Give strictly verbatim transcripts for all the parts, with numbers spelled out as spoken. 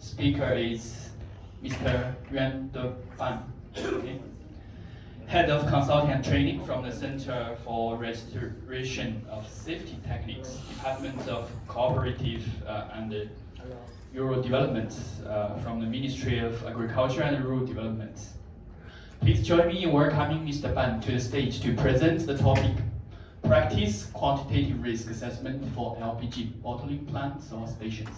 speaker is Mister Nguyen Duc Ban, okay? Head of Consulting and Training from the Center for Registration of Safety Techniques, Department of Cooperative uh, and Rural Development uh, from the Ministry of Agriculture and Rural Development. Please join me in welcoming Mister Ban to the stage to present the topic Practice Quantitative Risk Assessment for L P G Bottling Plants or Stations.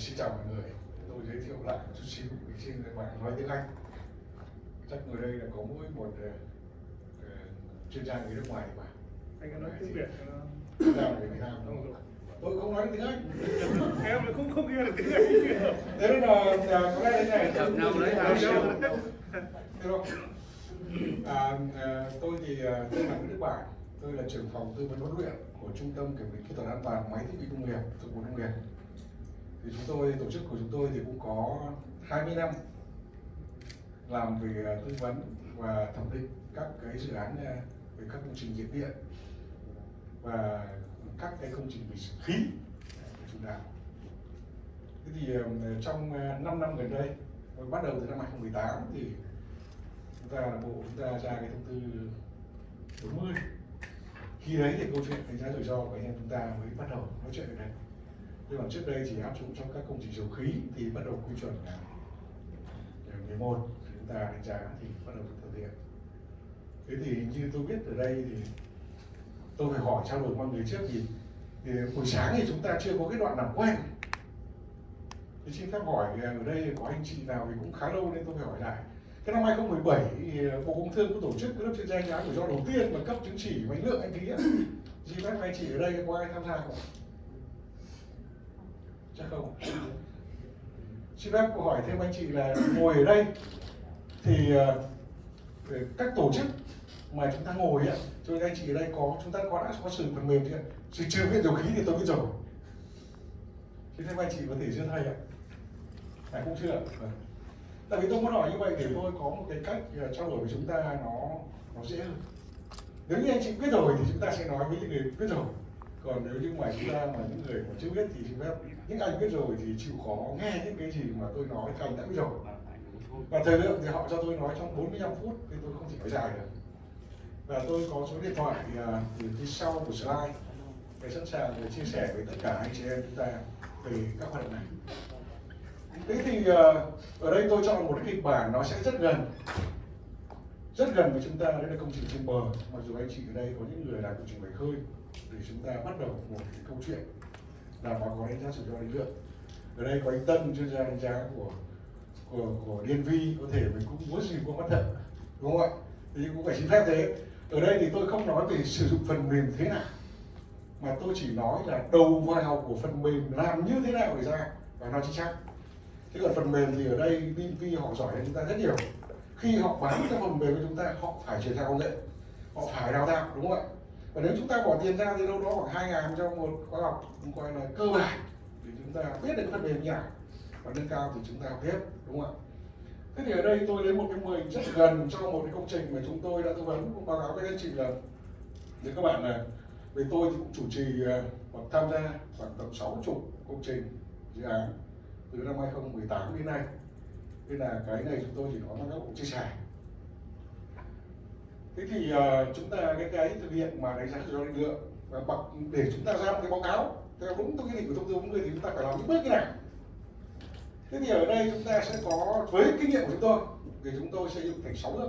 Xin chào mọi người, tôi giới thiệu lại một chút xíu, mình xin nói tiếng Anh. Chắc người đây là có mỗi một uh, chuyên gia người nước ngoài mà. Anh có nói tiếng Việt không? Nào người Việt Nam không? Tôi không nói tiếng Anh. Em không không nghe được tiếng Anh. Thế là có lẽ thế này. Chậm nào đấy nào đâu. Được. À, tôi thì tôi là người nước ngoài. Tôi là trưởng phòng tư vấn huấn luyện của Trung tâm Kiểm định Kỹ thuật An toàn Máy thiết bị Công nghiệp, Tổng cục Nông nghiệp. Thì chúng tôi, tổ chức của chúng tôi thì cũng có hai mươi năm làm về tư vấn và thẩm định các cái dự án về các công trình nhiệt điện và các cái công trình về khí của chúng ta. Thế thì trong năm năm gần đây, bắt đầu từ năm hai nghìn không trăm mười tám thì chúng ta bộ chúng ta ra cái thông tư bốn mươi. Khi đấy thì câu chuyện đánh giá rủi ro của anh em chúng ta mới bắt đầu nói chuyện về đây. Nhưng mà trước đây chỉ áp dụng trong các công trình dầu khí thì bắt đầu quy chuẩn là mười một thì chúng ta đánh giá thì bắt đầu thực hiện. Thế thì như tôi biết ở đây thì tôi phải hỏi trao đổi mọi người trước thì, thì buổi sáng thì chúng ta chưa có cái đoạn làm quen. Thì xin phép hỏi ở đây có anh chị nào thì cũng khá lâu nên tôi phải hỏi lại. Cái năm hai nghìn không trăm mười bảy thì Bộ Công Thương có tổ chức cái lớp chuyên gia đánh giá rủi ro đầu tiên mà cấp chứng chỉ máy lượng anh ký. Xin phép anh chị ở đây có ai tham gia không? Chắc không. Xin phép câu hỏi thêm anh chị là ngồi ở đây thì các tổ chức mà chúng ta ngồi ạ, cho nên anh chị ở đây có chúng ta có đã có sử dụng phần mềm chưa? Chưa biết dầu khí thì tôi biết rồi. Xin phép anh chị có thể duyên thầy ạ. Này cũng chưa. Tại vì tôi muốn hỏi như vậy để tôi có một cái cách trao đổi với chúng ta nó nó dễ hơn. Nếu như anh chị biết rồi thì chúng ta sẽ nói với những người biết rồi. Còn nếu như ngoài chúng ta mà những người mà chưa biết thì xin phép những anh biết rồi thì chịu khó nghe những cái gì mà tôi nói các anh đã biết rồi. Và thời lượng thì họ cho tôi nói trong bốn mươi lăm phút thì tôi không thể nói dài được. Và tôi có số điện thoại từ phía sau của slide để sẵn sàng để chia sẻ với tất cả anh chị em chúng ta về các hoạt động này. Thế thì ở đây tôi chọn một cái kịch bản nó sẽ rất gần rất gần với chúng ta, đấy là công trình trên bờ. Mặc dù anh chị ở đây có những người làm công trình bể khơi để chúng ta bắt đầu một cái câu chuyện là báo cáo đánh giá rủi ro định lượng. Ở đây có anh Tân chuyên gia đánh giá của của của đê en vê, có thể mình cũng muốn gì cũng mất thật, đúng không ạ? Thì cũng phải xin phép thế. Ở đây thì tôi không nói về sử dụng phần mềm thế nào, mà tôi chỉ nói là đầu vào của phần mềm làm như thế nào để ra và nó chính xác. Thế còn phần mềm thì ở đây đê en vê họ giỏi hơn chúng ta rất nhiều. Khi họ bán cái phần mềm của chúng ta, họ phải chuyển giao công nghệ, họ phải đào tạo, đúng không ạ? Và nếu chúng ta bỏ tiền ra thì đâu đó khoảng hai ngàn trong một khóa học gọi là cơ bản thì chúng ta biết được phần mềm nhả và nâng cao thì chúng ta biết, đúng không ạ? Thế thì ở đây tôi lấy một cái mười rất gần cho một cái công trình mà chúng tôi đã tư vấn cũng báo cáo với anh chị là nếu các bạn là về tôi thì cũng chủ trì hoặc tham gia khoảng tầm sáu chục công trình dự án từ năm hai nghìn không trăm mười tám đến nay. Nên là cái này chúng tôi chỉ có các bộ chia sẻ. Thế thì uh, chúng ta cái cái thực hiện mà đánh giá rủi ro định lượng và bậc để chúng ta ra một cái báo cáo theo đúng cái định của thông tư bốn mươi thì chúng ta phải làm những bước như này. Thế thì ở đây chúng ta sẽ có với kinh nghiệm của chúng tôi thì chúng tôi xây dựng thành sáu bước.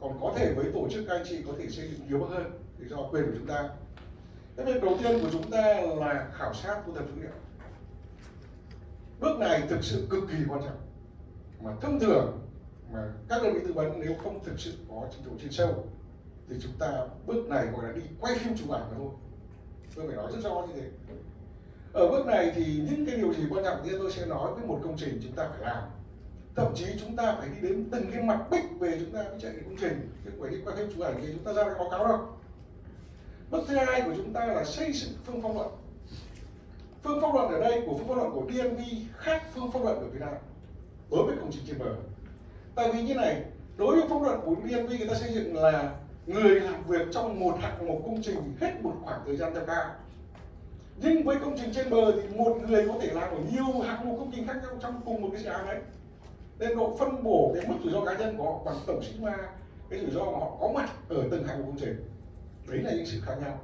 Còn có thể với tổ chức các anh chị có thể xây dựng nhiều bước hơn thì do quyền của chúng ta. Cái việc đầu tiên của chúng ta là khảo sát thu thập dữ liệu. Bước này thực sự cực kỳ quan trọng mà thông thường mà các đơn vị tư vấn nếu không thực sự có trình độ chuyên sâu thì chúng ta bước này gọi là đi quay phim chụp ảnh thôi. Tôi phải nói rất rõ như thế. Ở bước này thì những cái điều gì quan trọng thì tôi sẽ nói với một công trình chúng ta phải làm. Thậm chí chúng ta phải đi đến từng cái mặt bích về chúng ta mới chạy đến công trình. Chứ phải đi quay phim chụp ảnh thì chúng ta ra cái báo cáo đâu. Bước thứ hai của chúng ta là xây dựng phương pháp luận. Phương pháp luận ở đây của phương pháp luận của đê en vê khác phương pháp luận của Việt Nam đối với công trình trên bờ. Tại vì như này, đối với pháp luận của đê en vê người ta xây dựng là người làm việc trong một hạng mục công trình hết một khoảng thời gian theo ca. Nhưng với công trình trên bờ thì một người có thể làm ở nhiều hạng mục công trình khác nhau trong cùng một cái dự án đấy. Nên độ phân bổ cái mức rủi ro cá nhân của họ bằng tổng sigma cái rủi ro mà họ có mặt ở từng hạng mục công trình. Đấy là những sự khác nhau.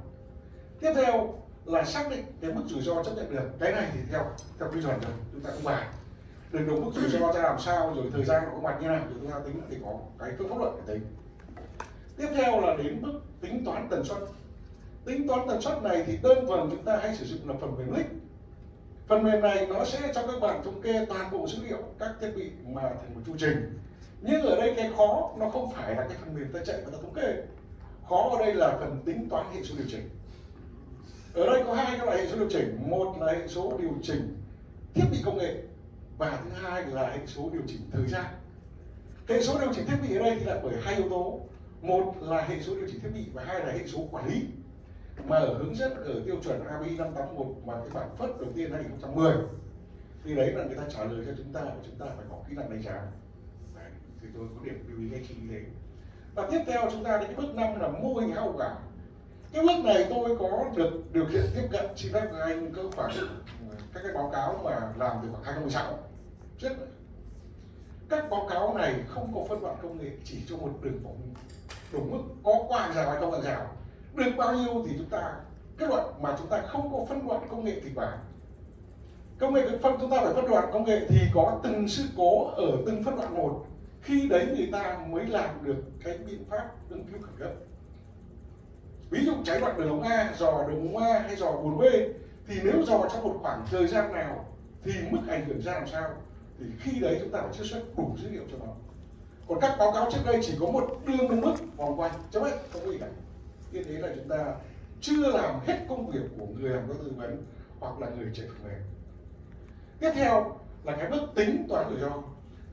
Tiếp theo là xác định cái mức rủi ro chấp nhận được. Cái này thì theo theo quy chuẩn rồi, chúng ta cũng bàn. Đừng đúng mức rủi ro ra làm sao, rồi thời gian của mặt như nào, rồi chúng ta tính thì có cái phương pháp luận để tính. Tiếp theo là đến mức tính toán tần suất. Tính toán tần suất này thì đơn thuần chúng ta hay sử dụng là phần mềm lích. Phần mềm này nó sẽ cho các bạn thống kê toàn bộ dữ liệu các thiết bị mà thành một chu trình. Nhưng ở đây cái khó nó không phải là cái phần mềm ta chạy và ta thống kê. Khó ở đây là phần tính toán hệ số điều chỉnh. Ở đây có hai các loại hệ số điều chỉnh. Một là hệ số điều chỉnh thiết bị công nghệ và thứ hai là hệ số điều chỉnh thời gian. Hệ số điều chỉnh thiết bị ở đây thì là bởi hai yếu tố. Một là hệ số điều chỉnh thiết bị và hai là hệ số quản lý. Mà ở hướng dẫn ở tiêu chuẩn A P I năm tám một mà cái bản phất đầu tiên hai nghìn không trăm mười thì đấy là người ta trả lời cho chúng ta và chúng ta phải có kỹ năng đánh giá. Đấy, thì tôi có điểm lưu ý ngay khi như thế. Và tiếp theo chúng ta đến cái bước năm là mô hình hậu quả. Cái bước này tôi có được điều kiện tiếp cận xin phép các anh cơ khoảng các cái báo cáo mà làm từ khoảng hai nghìn không trăm mười sáu trước. Các báo cáo này không có phân đoạn công nghệ, chỉ cho một đường vòng đúng mức có qua rào hay không qua rào. Được bao nhiêu thì chúng ta kết luận, mà chúng ta không có phân đoạn công nghệ kịch bản. Công nghệ phân chúng ta phải phân đoạn công nghệ thì có từng sự cố ở từng phân đoạn một. Khi đấy người ta mới làm được cái biện pháp ứng cứu khẩn cấp. Ví dụ cháy đoạn đường ống A, dò đường ống A hay dò bốn B thì nếu dò trong một khoảng thời gian nào thì mức ảnh hưởng ra làm sao thì khi đấy chúng ta phải chiết xuất đủ dữ liệu cho nó. Còn các báo cáo trước đây chỉ có một đường đúng mức vòng quanh chấm hết, không có gì cả. Như thế là chúng ta chưa làm hết công việc của người làm các tư vấn hoặc là người chạy phần mềm. Tiếp theo là cái bước tính toán rủi ro.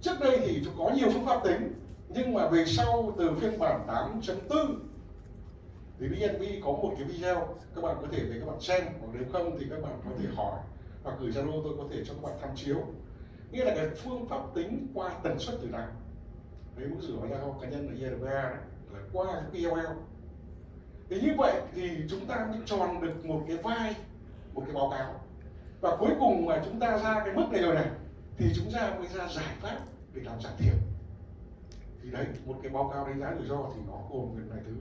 Trước đây thì có nhiều phương pháp tính, nhưng mà về sau từ phiên bản tám chấm bốn thì đê en vê có một cái video các bạn có thể để các bạn xem, hoặc nếu không thì các bạn có thể hỏi hoặc gửi Zalo tôi có thể cho các bạn tham chiếu. Nghĩa là cái phương pháp tính qua tần suất từ nào đấy mức rủi ro cá nhân là i rờ pê a là qua cái pê lờ lờ. Thì như vậy thì chúng ta mới tròn được một cái vai, một cái báo cáo. Và cuối cùng mà chúng ta ra cái mức này rồi này thì chúng ta mới ra giải pháp để làm giảm thiểu. Thì đấy, một cái báo cáo đánh giá rủi ro thì nó gồm những này thứ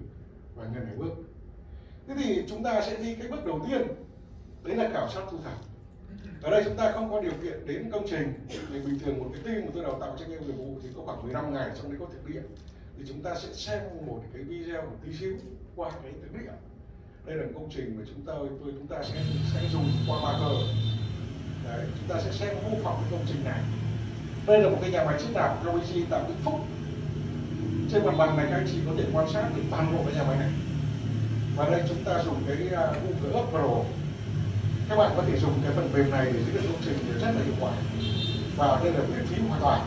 và những này bước. Thế thì chúng ta sẽ đi cái bước đầu tiên, đấy là khảo sát thu thập. Ở đây chúng ta không có điều kiện đến công trình. Thì bình thường một cái team mà tôi đào tạo trách nhiệm nghiệp vụ thì có khoảng mười lăm ngày trong đấy có thực địa. Thì chúng ta sẽ xem một cái video một tí xíu qua cái thực địa. Đây là công trình mà chúng ta tôi chúng ta sẽ sẽ dùng qua marker. Đấy, chúng ta sẽ xem mô phỏng cái công trình này. Đây là một cái nhà máy chế tạo lpg tại Vĩnh Phúc. Trên mặt bằng này các anh chị có thể quan sát được toàn bộ cái nhà máy này. Và đây chúng ta dùng cái Google Earth Pro. Các bạn có thể dùng cái phần mềm này để dữ liệu công trình thì rất là hiệu quả. Và đây là miễn phí hoàn toàn.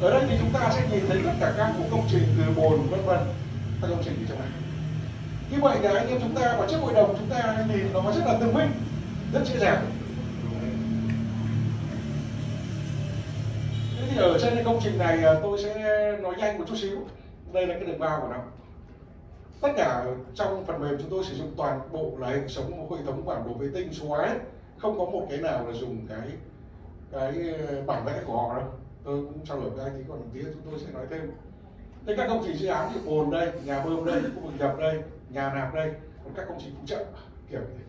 Ở đây thì chúng ta sẽ nhìn thấy tất cả các cuộc công trình từ bồn vân vân, các công trình như thế này. Như vậy là anh em chúng ta và trước hội đồng chúng ta nhìn nó rất là tường minh, rất dễ dàng. Thế thì ở trên cái công trình này tôi sẽ nói nhanh một chút xíu. Đây là cái đường vào của nó. Tất cả trong phần mềm chúng tôi sử dụng toàn bộ là hệ thống hệ thống bản đồ vệ tinh số ấy, không có một cái nào là dùng cái cái bản vẽ của họ đâu. Tôi cũng trao đổi với anh thì còn tí nữa chúng tôi sẽ nói thêm. Thế các công trình dự án thì bồn đây, nhà bơm đây, khu vực nhập đây, nhà nạp đây, còn các công trình phụ trợ kiểu như thế.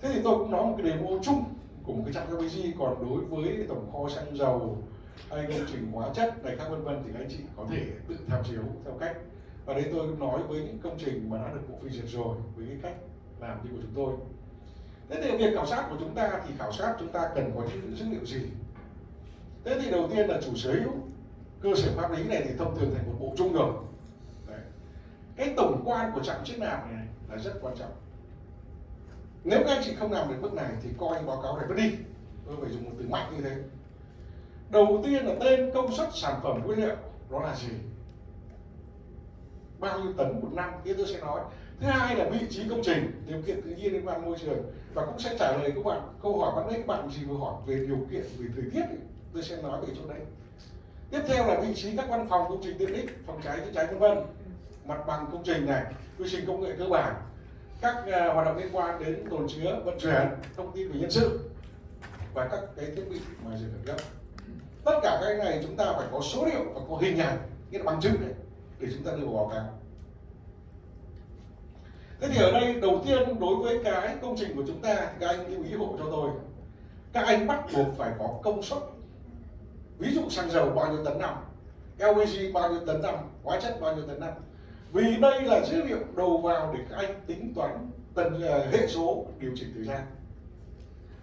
Thế thì tôi cũng nói một cái demo chung của một cái trạm lpg, còn đối với tổng kho xăng dầu hay công trình hóa chất này khác vân vân thì anh chị có thể tự tham chiếu theo cách. Và đấy tôi cũng nói với những công trình mà đã được bộ phê duyệt rồi với cái cách làm như của chúng tôi. Thế thì việc khảo sát của chúng ta thì khảo sát chúng ta cần có những dữ liệu gì? Thế thì đầu tiên là chủ sở hữu, cơ sở pháp lý này thì thông thường thành một bộ chung rồi. Đấy. Cái tổng quan của trạm chức năng này là rất quan trọng. Nếu các anh chị không làm được bước này thì coi báo cáo này vứt đi. Tôi phải dùng một từ mạnh như thế. Đầu tiên là tên công suất sản phẩm nguyên liệu, nó là gì? Bao nhiêu tấn một năm, kia tôi sẽ nói. Thứ hai là vị trí công trình, điều kiện tự nhiên liên quan môi trường, và cũng sẽ trả lời các bạn câu hỏi ban nãy các bạn chỉ vừa hỏi về điều kiện, về thời tiết, tôi sẽ nói về chỗ đấy. Tiếp theo là vị trí các văn phòng, công trình tiện ích, phòng cháy chữa cháy vân vân, mặt bằng công trình này, quy trình công nghệ cơ bản, các uh, hoạt động liên quan đến tồn chứa, vận chuyển, thông tin về nhân sự và các cái thiết bị mà dự khẩn cấp. Tất cả cái này chúng ta phải có số liệu và có hình ảnh, nghĩa là bằng chứng này, để chúng ta đưa vào báo cáo. Thế thì ở đây đầu tiên đối với cái công trình của chúng ta, các anh lưu ý hộ cho tôi, các anh bắt buộc phải có công suất. Ví dụ xăng dầu bao nhiêu tấn năm, L P G bao nhiêu tấn năm, hóa chất bao nhiêu tấn năm. Vì đây là dữ liệu đầu vào để các anh tính toán tần hệ số điều chỉnh thời gian.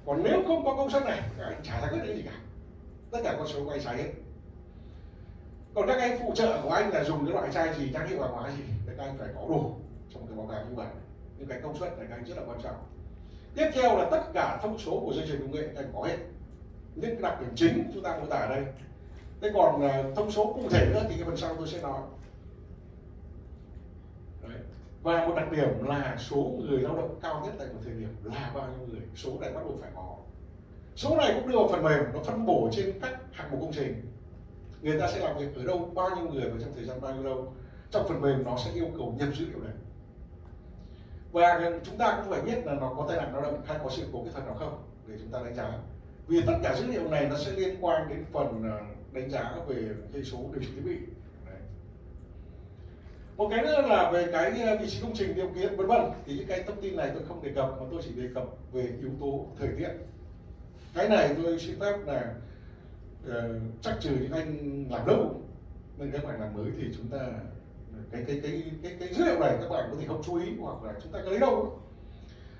Còn nếu không có công suất này, các anh chả ra quyết định gì cả. Tất cả con số quay trái hết. Còn các anh phụ trợ của anh là dùng cái loại chai gì, nhãn hiệu hàng hóa gì, thì các anh phải có đủ trong cái báo cáo như vậy. Nhưng cái công suất này các anh rất là quan trọng. Tiếp theo là tất cả thông số của dây chuyền công nghệ các anh có hết. Những đặc điểm chính chúng ta mô tả ở đây. Thế còn thông số cụ thể nữa thì cái phần sau tôi sẽ nói. Đấy. Và một đặc điểm là số người lao động cao nhất tại một thời điểm là bao nhiêu người, số này bắt buộc phải có. Số này cũng đưa vào phần mềm, nó phân bổ trên các hạng mục công trình. Người ta sẽ làm việc ở đâu, bao nhiêu người và trong thời gian bao nhiêu lâu. Trong phần mềm nó sẽ yêu cầu nhập dữ liệu này. Và chúng ta cũng phải biết là nó có tai nạn lao động hay có sự cố kỹ thuật nào không để chúng ta đánh giá. Vì tất cả dữ liệu này nó sẽ liên quan đến phần đánh giá về hệ số điều chỉnh thiết bị. Đấy. Một cái nữa là về cái vị trí công trình, điều kiện vân vân, thì những cái thông tin này tôi không đề cập mà tôi chỉ đề cập về yếu tố thời tiết. Cái này tôi xin phép là uh, chắc trừ những anh làm lâu nên các bạn làm mới thì chúng ta cái cái cái cái cái dữ liệu này các bạn có thể không chú ý hoặc là chúng ta có lấy đâu.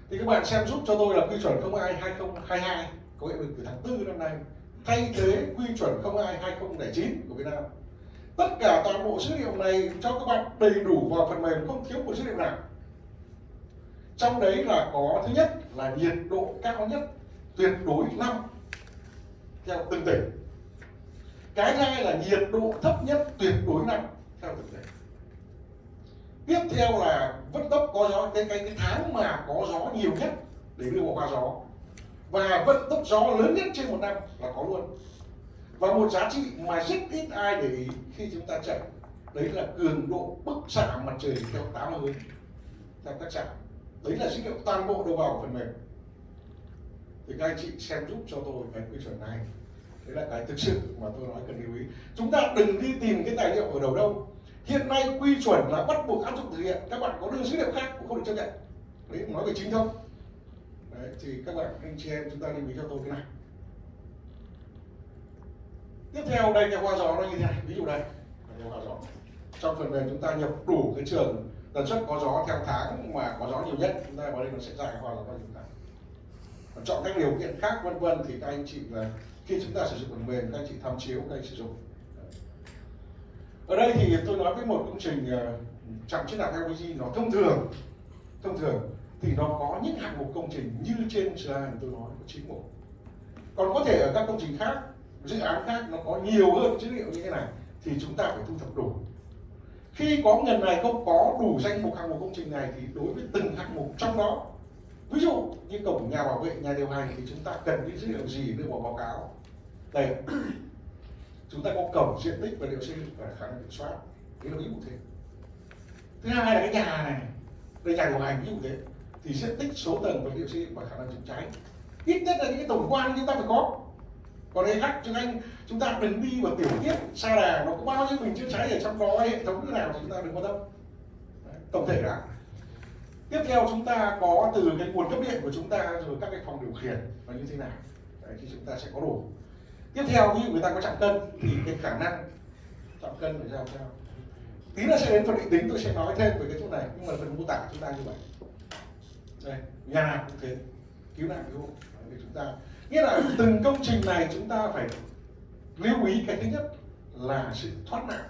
Thì các bạn xem giúp cho tôi là quy chuẩn không hai hai không hai hai có hiệu lực từ tháng tư năm nay, thay thế quy chuẩn không hai hai không không chín của Việt Nam. Tất cả toàn bộ dữ liệu này cho các bạn đầy đủ vào phần mềm, không thiếu một dữ liệu nào. Trong đấy là có thứ nhất là nhiệt độ cao nhất tuyệt đối năm theo từng tỉnh. Cái hai là nhiệt độ thấp nhất tuyệt đối năm theo từng tỉnh. Tiếp theo là vận tốc có gió, cái cái cái tháng mà có gió nhiều nhất để đưa vào qua gió, và vận tốc gió lớn nhất trên một năm là có luôn. Và một giá trị mà rất ít ai để ý khi chúng ta chạy, đấy là cường độ bức xạ mặt trời theo tám hướng theo các trạm. Đấy là dữ liệu toàn bộ đầu vào phần mềm. Thì các anh chị xem giúp cho tôi cái quy chuẩn này. Đấy là cái thực sự mà tôi nói cần lưu ý. Chúng ta đừng đi tìm cái tài liệu ở đầu đâu. Hiện nay quy chuẩn là bắt buộc áp dụng thực hiện. Các bạn có đưa dữ liệu khác cũng không được chấp nhận. Đấy, nói về chính thông. Đấy, thì các bạn, anh chị em chúng ta lưu ý cho tôi cái này. Tiếp theo đây cái hoa gió nó như thế này. Ví dụ đây, cái hoa gió. Trong phần mềm chúng ta nhập đủ cái trường tần suất có gió theo tháng mà có gió nhiều nhất. Chúng ta vào đây nó sẽ ra hoa gió bao nhiêu tháng. Chọn các điều kiện khác vân vân thì các anh chị là khi chúng ta sử dụng phần mềm các anh chị tham chiếu các anh sử dụng. Ở đây thì tôi nói với một công trình trọng chức năng L P G nó thông thường, thông thường thì nó có những hạng mục công trình như trên slide tôi nói có chín mục. Còn có thể ở các công trình khác, dự án khác nó có nhiều hơn dữ liệu như thế này thì chúng ta phải thu thập đủ. Khi có ngần này không có đủ danh mục hạng mục công trình này thì đối với từng hạng mục trong đó, ví dụ như cổng nhà bảo vệ, nhà điều hành thì chúng ta cần những dữ liệu gì đưa vào báo cáo. Đây, chúng ta có cổng, diện tích và liệu xây dựng và khả năng kiểm soát, đấy là ví dụ thế. Thứ hai là cái nhà này, đây nhà điều hành ví dụ thế, thì diện tích, số tầng và liệu xây dựng và khả năng chống cháy. Ít nhất là những cái tổng quan chúng ta phải có. Còn đây khác chúng anh, chúng ta đừng đi vào tiểu tiết xa đà, nó có bao nhiêu bình chữa cháy ở trong đó, hệ thống như nào thì chúng ta đừng quan tâm. Đấy, tổng thể đã. Tiếp theo chúng ta có từ cái nguồn cấp điện của chúng ta rồi các cái phòng điều khiển và như thế nào. Đấy, thì chúng ta sẽ có đủ. Tiếp theo ví dụ người ta có chạm cân thì cái khả năng chạm cân phải ra làm sao. Tí nữa sẽ đến phần định tính tôi sẽ nói thêm về cái chỗ này, nhưng mà phần mô tả chúng ta như vậy. Đây, nhà nào cũng thế, cứu nạn cứu hộ để chúng ta. Nghĩa là từng công trình này chúng ta phải lưu ý cái thứ nhất là sự thoát nạn,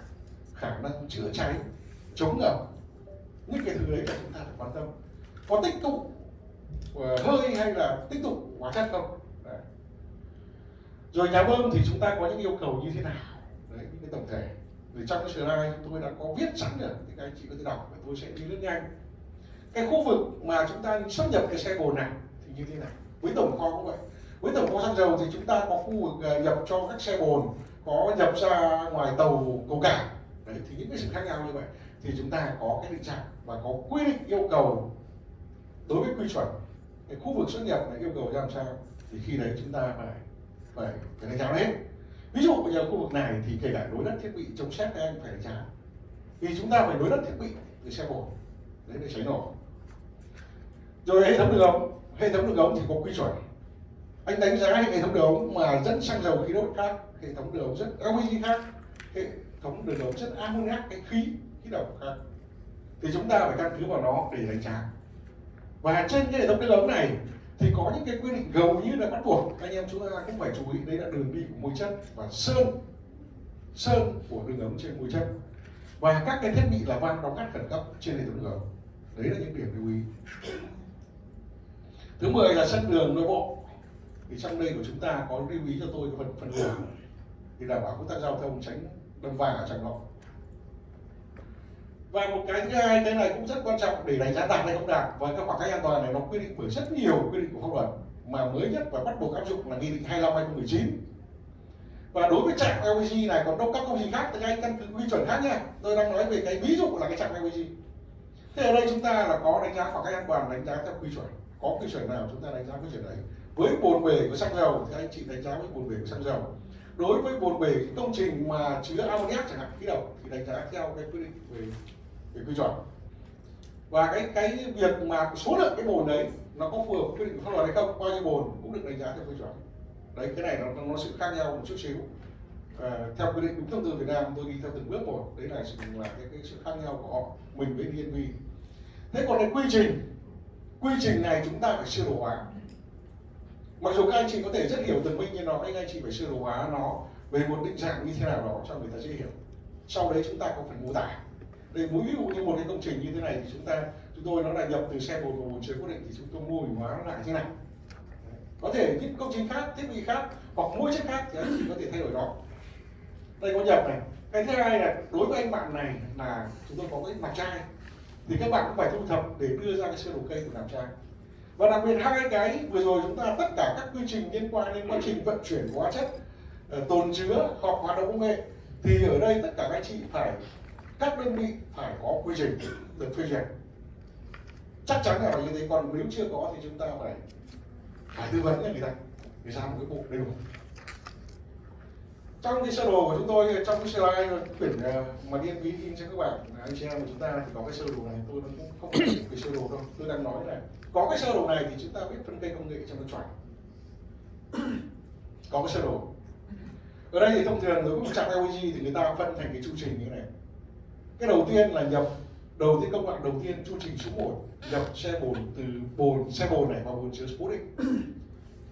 khả năng chữa cháy, chống ngập. Những cái thứ đấy là chúng ta phải quan tâm. Có tích tụ hơi hay là tích tụ hóa chất không? Đấy. Rồi nhà bơm thì chúng ta có những yêu cầu như thế nào? Đấy, những cái tổng thể. Rồi trong cái slide chúng tôi đã có viết sẵn rồi, thì các anh chị có thể đọc và tôi sẽ đi rất nhanh. cái khu vực mà chúng ta xuất nhập cái xe bồn này thì như thế này, với tổng kho cũng vậy. Với tổng kho xăng dầu thì chúng ta có khu vực nhập cho các xe bồn, có nhập ra ngoài tàu cầu cảng. Đấy, thì những cái sự khác nhau như vậy thì chúng ta có cái định trạng và có quy định yêu cầu đối với quy chuẩn cái khu vực xuất nhập này yêu cầu ra làm sao, thì khi đấy chúng ta phải phải phải đánh giá hết. Ví dụ bây giờ khu vực này thì kể cả đối đất thiết bị chống xét các em phải đánh giá, thì chúng ta phải đối đất thiết bị để xe bồn đấy để cháy nổ. Rồi hệ thống đường ống, hệ thống đường ống thì có quy chuẩn. Anh đánh giá hệ thống đường ống mà dẫn xăng dầu khí đốt khác, hệ thống đường ống rất lờ pê giê khác, hệ thống đường ống rất ammoniac cái khí khí độc khác, thì chúng ta phải căn cứ vào nó để đánh giá. Và trên cái hệ thống đường ống này thì có những cái quy định gần như là bắt buộc, anh em chúng ta cũng phải chú ý, đấy là đường đi của môi chất và sơn sơn của đường ống trên môi chất và các cái thiết bị là van đóng cắt khẩn cấp trên hệ thống đường ống. Đấy là những điểm lưu ý. Thứ mười là sân đường nội bộ. Thì trong đây của chúng ta có lưu ý cho tôi phần phần đường thì đảm bảo công tác giao thông tránh đâm va cả chạm lọ. Và một cái thứ hai, cái này cũng rất quan trọng để đánh giá đạt hay không đạt, và cái khoảng cách an toàn này nó quy định bởi rất nhiều quy định của pháp luật mà mới nhất và bắt buộc áp dụng là nghị định hai mươi lăm hai nghìn không trăm mười chín. Và đối với trạm lờ pê giê này còn đâu các công gì khác thì anh căn cứ quy chuẩn khác nha. Tôi đang nói về cái ví dụ là cái trạm lờ pê giê. Thế ở đây chúng ta là có đánh giá khoảng cách an toàn, đánh giá theo quy chuẩn. Có quy chuẩn nào chúng ta đánh giá quy chuẩn đấy. Với bồn bể của xăng dầu thì anh chị đánh giá với bồn bể của xăng dầu. Đối với bồn bể công trình mà chứa ammoniac chẳng hạn, khí độc thì đánh giá theo cái quy định về về quy chuẩn. Và cái cái việc mà số lượng cái bồn đấy nó có phù hợp quy định của pháp luật hay không, bao nhiêu bồn cũng được đánh giá theo quy chuẩn. Đấy, cái này nó nó sự khác nhau một chút xíu. À, theo quy định đúng thông tư Việt Nam tôi đi theo từng bước một, đấy là sự là cái, cái sự khác nhau của họ mình với đê en vê. Thế còn cái quy trình, quy trình này chúng ta phải sơ đồ hóa. Mặc dù các anh chị có thể rất hiểu từng mình như nó, nhưng anh chị phải sơ đồ hóa nó về một định dạng như thế nào đó cho người ta dễ hiểu. Sau đấy chúng ta có phải mô tả. Đây ví dụ như một cái công trình như thế này thì chúng ta chúng tôi nó là nhập từ xe bồn và bồn chứa cố định thì chúng tôi mô hình hóa nó lại thế này. Đấy. Có thể những công trình khác, thiết bị khác hoặc môi chất khác thì anh chị có thể thay đổi đó. Đây có nhập này. Cái thứ hai là đối với anh bạn này là chúng tôi có cái mặt trai thì các bạn cũng phải thu thập để đưa ra cái sơ đồ cây của mặt trai. Và đặc biệt hai cái vừa rồi chúng ta tất cả các quy trình liên quan đến quá trình vận chuyển hóa chất, tồn chứa hoặc hoạt động công nghệ thì ở đây tất cả các chị phải, các đơn vị phải có quy trình được phê duyệt. Chắc chắn là như thế, còn nếu chưa có thì chúng ta phải phải tư vấn cho người ta để ra một cái bộ đầy đủ. Trong cái sơ đồ của chúng tôi, trong cái slide quyển mà điên ví in cho các bạn anh chị em của chúng ta thì có cái sơ đồ này, tôi cũng không phải cái sơ đồ đâu, tôi đang nói là có cái sơ đồ này thì chúng ta biết phân cây công nghệ trong cái chuẩn. Có cái sơ đồ ở đây thì thông thường đối với một trạm lờ pê giê thì người ta phân thành cái chu trình như thế này. Cái đầu tiên là nhập, đầu tiên công đoạn đầu tiên chu trình số một nhập xe bồn từ bồn xe bồn này vào bồn chứa cố định.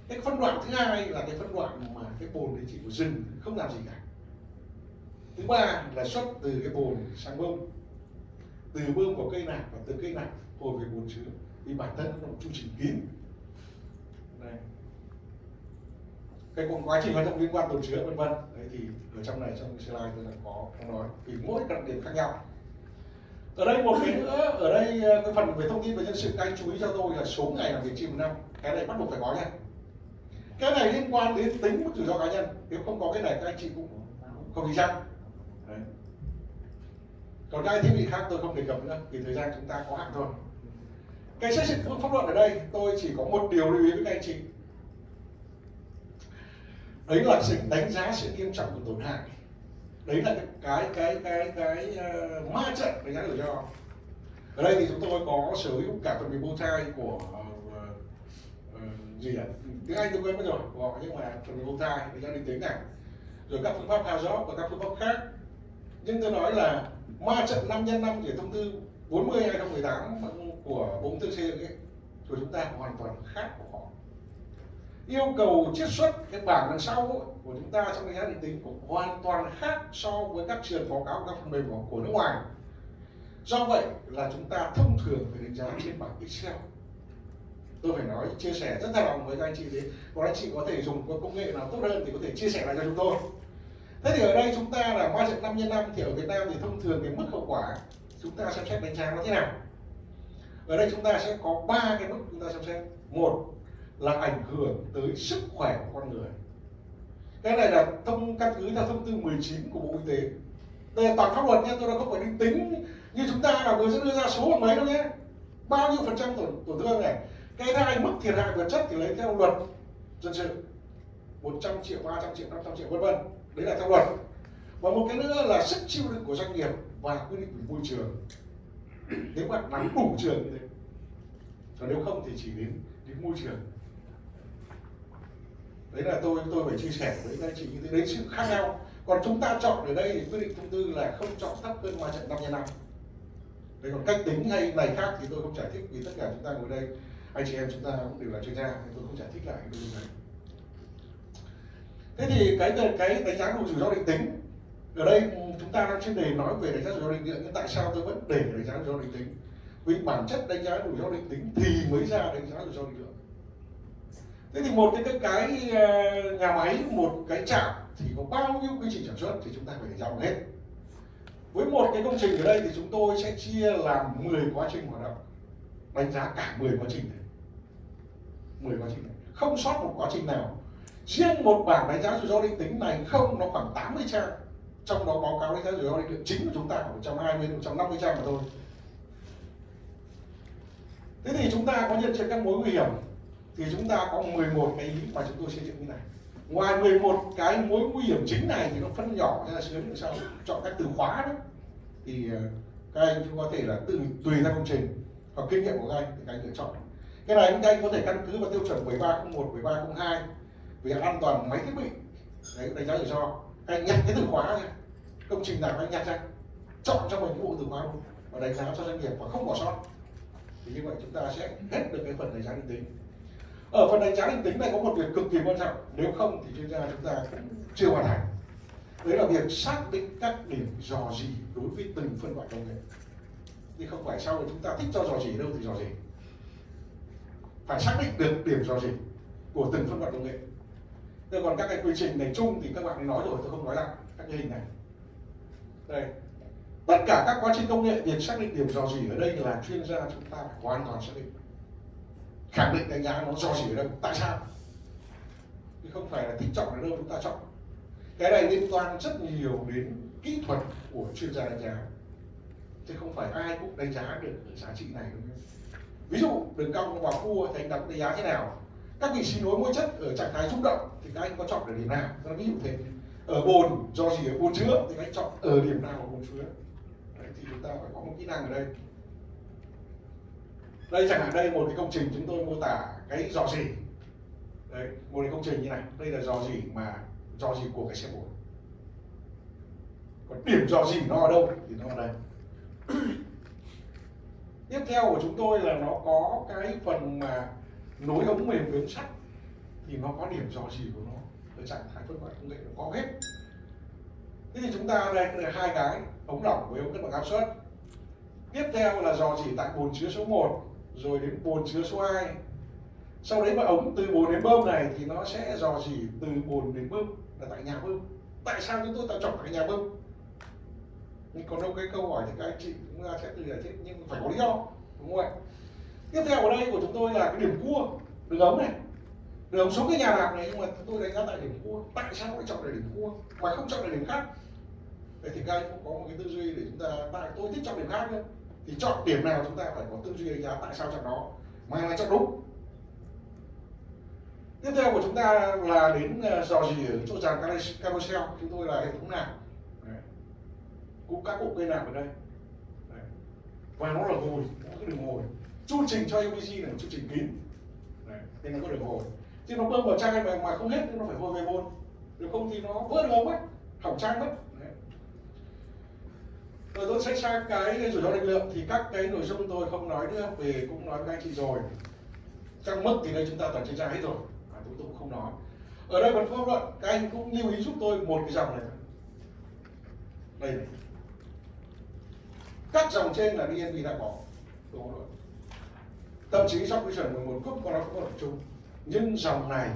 Cái phân đoạn thứ hai là cái phân đoạn mà cái bồn đấy chỉ có dừng không làm gì cả. Thứ ba là xuất từ cái bồn sang bơm, từ bơm của cây nạc và từ cây nạc hồi về bồn chứa, vì bản thân nó là một chu trình kín. Đây. Cái quá trình hoạt động liên quan tồn chứa vân vân đấy thì ở trong này, trong slide tôi đã có nói vì mỗi đặc điểm khác nhau. Ở đây một cái nữa, ở đây cái phần về thông tin về nhân sự, các anh chú ý cho tôi là số ngày làm việc trên một năm, cái này bắt buộc phải có nha. Cái này liên quan đến tính mức rủi ro cá nhân, nếu không có cái này các anh chị cũng không đi chắc. Còn các thiết bị khác tôi không đề cập nữa vì thời gian chúng ta có hạn thôi. Cái xét xử pháp luật ở đây tôi chỉ có một điều lưu ý với các anh chị, đấy là sự đánh giá sự nghiêm trọng của tổn hại. Đấy là cái cái cái cái, cái uh, ma trận đánh giá rủi ro. Ở đây thì chúng tôi có sở hữu cả phần mềm botile của uh, uh, gì ạ, tiếng Anh tôi quên mất rồi của họ, nhưng mà phần mềm botile đánh giá định tính này, rồi các phương pháp HAZOP và các phương pháp khác. Nhưng tôi nói là ma trận năm nhân năm của thông tư bốn mươi hai năm mười tám của bộ tư xây dựng của chúng ta hoàn toàn khác của họ. Yêu cầu chiết xuất cái bảng đằng sau của chúng ta trong đánh giá định tính cũng hoàn toàn khác so với các trường báo cáo các phần mềm của, của nước ngoài. Do vậy là chúng ta thông thường phải đánh giá trên bảng Excel. Tôi phải nói chia sẻ rất thật lòng với các anh chị đấy. Còn anh chị có thể dùng công nghệ nào tốt hơn thì có thể chia sẻ lại cho chúng tôi. Thế thì ở đây chúng ta là qua trận năm nhân năm thì ở Việt Nam thì thông thường cái mức hậu quả chúng ta xem xét đánh giá nó thế nào. Ở đây chúng ta sẽ có ba cái mức chúng ta xem xét. Một là ảnh hưởng tới sức khỏe của con người. Cái này là thông căn cứ theo thông tư mười chín của Bộ Y tế. Đây là toàn pháp luật nha, tôi đã không phải đi tính như chúng ta là vừa sẽ đưa ra số bằng mấy đâu nhé. Bao nhiêu phần trăm tổn, tổn thương này. Cái hai mức thiệt hại vật chất thì lấy theo luật dân sự, một trăm triệu, ba trăm triệu, năm trăm triệu vân vân. Đấy là theo luật. Và một cái nữa là sức chịu đựng của doanh nghiệp và quy định của môi trường. Nếu bạn nắm đủ trường như thế, còn nếu không thì chỉ đến đến môi trường. Đấy là tôi tôi phải chia sẻ với các chị như thế, đấy sự khác nhau. Còn chúng ta chọn ở đây thì quy định thông tư là không chọn thấp hơn ngoài trận năm nhân năm. Đấy, còn cách tính hay này khác thì tôi không giải thích vì tất cả chúng ta ngồi đây, anh chị em chúng ta cũng đều là chuyên gia, nên tôi không giải thích lại cái điều này. Thế thì cái cái đánh giá rủi ro định tính ở đây chúng ta đang chuyên đề nói về đánh giá rủi ro định tính, nhưng tại sao tôi vẫn để đánh giá rủi ro định tính? Vì bản chất đánh giá rủi ro định tính thì mới ra đánh giá rủi ro định lượng. Thế thì một cái cái nhà máy, một cái trạm thì có bao nhiêu quy trình sản xuất thì chúng ta phải đánh giá hết. Với một cái công trình ở đây thì chúng tôi sẽ chia làm mười quá trình hoạt động, đánh giá cả mười quá trình này, mười quá trình này, không sót một quá trình nào. Riêng một bảng đánh giá rủi ro định tính này không, nó khoảng tám mươi trang, trong đó báo cáo đánh giá rủi ro định lượng chính của chúng ta khoảng một trăm hai mươi đến một trăm năm mươi trang mà thôi. Thế thì chúng ta có nhận diện các mối nguy hiểm thì chúng ta có mười một cái ý mà chúng tôi xây dựng như này. Ngoài mười một cái mối nguy hiểm chính này thì nó phân nhỏ ra dưới sau, chọn các từ khóa đó thì các anh cũng có thể là tự tùy theo công trình hoặc kinh nghiệm của các anh thì các anh lựa chọn. Cái này các anh có thể căn cứ vào tiêu chuẩn bảy ba không một, bảy ba không hai về an toàn máy thiết bị. Đấy, đánh giá rủi ro. Các anh nhặt cái từ khóa ra, công trình nào các anh nhặt ra, chọn cho mình bộ từ khóa và đánh giá cho doanh nghiệp và không bỏ sót. Thì như vậy chúng ta sẽ hết được cái phần đánh giá định tính. Ở phần đánh giá định tính này có một việc cực kỳ quan trọng, nếu không thì chuyên gia chúng ta cũng chưa hoàn thành. Đấy là việc xác định các điểm rò rỉ đối với từng phân loại công nghệ. Thì không phải sau chúng ta thích cho rò rỉ đâu thì rò rỉ. Phải xác định được điểm rò rỉ của từng phân loại công nghệ. Thế còn các cái quy trình này chung thì các bạn nói rồi, tôi không nói lại các cái hình này. Đây, tất cả các quá trình công nghệ, việc xác định điểm rò rỉ ở đây là chuyên gia chúng ta phải hoàn toàn xác định, khẳng định đánh giá nó rò rỉ ở đâu, tại sao, chứ không phải là thích chọn ở đâu chúng ta chọn. Cái này liên quan rất nhiều đến kỹ thuật của chuyên gia đánh giá, chứ không phải ai cũng đánh giá được giá trị này, đúng không? Ví dụ đường cong vào cua thành đặt đánh giá thế nào, các vị trí nối mỗi chất ở trạng thái rung động thì các anh có chọn ở điểm nào, nó ví dụ thế. Ở bồn, rò rỉ ở bồn chứa thì các anh chọn ở điểm nào ở bồn chứa. Đấy, thì chúng ta phải có một kỹ năng ở đây. Đây chẳng hạn đây một cái công trình chúng tôi mô tả cái rò rỉ. Đấy, một cái công trình như này, đây là rò rỉ mà rò rỉ của cái xe bồn. Còn điểm rò rỉ nó ở đâu thì nó ở đây. Tiếp theo của chúng tôi là nó có cái phần mà nối ống mềm với ống sắt thì nó có điểm rò rỉ của nó ở trạng thái phân loại công nghệ, nó có hết. Thế thì chúng ta đây là hai cái ống lỏng với ống cân bằng áp suất. Tiếp theo là rò rỉ tại bồn chứa số một, rồi đến bồn chứa số hai. Sau đấy mà ống từ bồn đến bơm này thì nó sẽ rò rỉ từ bồn đến bơm là tại nhà bơm. Tại sao chúng tôi ta chọn cái nhà bơm? Nhưng còn đâu cái câu hỏi thì các anh chị chúng ta sẽ tự giải thích nhưng phải có lý do, đúng không ạ? Tiếp theo ở đây của chúng tôi là cái điểm cua, đường ống này, đường ống số cái nhà làm này, nhưng mà chúng tôi đánh giá tại điểm cua. Tại sao lại chọn là điểm cua mà không chọn là điểm khác? Vậy thì các anh cũng có một cái tư duy để chúng ta, tại tôi thích chọn điểm khác nữa, thì chọn điểm nào chúng ta phải có tư duy đánh giá tại sao chọn đó mà là chọn đúng. Tiếp theo của chúng ta là đến dò dỉ ở chỗ dàn carousel, chúng tôi là hệ thống nào, cũng các bộ cây nào ở đây. Đấy. Và nó là ngồi, nó cái đường ngồi. Chu trình cho lờ pê giê này chu trình kín. Đấy, nên nó có đường hồi. Chứ nó bơm vào chai mà, mà không hết thì nó phải hồi về bồn. Nếu không thì nó vỡ đường mất, hỏng chai mất. Đấy. Rồi tôi sẽ sang cái rủi ro định lượng thì các cái nội dung tôi không nói nữa, về cũng nói với anh chị rồi. Các mức thì đây chúng ta toàn trên ra hết rồi, à, tôi, tôi cũng không nói. Ở đây phần pháp luận, các anh cũng lưu ý giúp tôi một cái dòng này. Đây này. Các dòng trên là đê en vê đã bỏ. Đúng rồi. Thậm chí trong quy chuẩn mười một cấp có nó cũng có chung, nhưng dòng này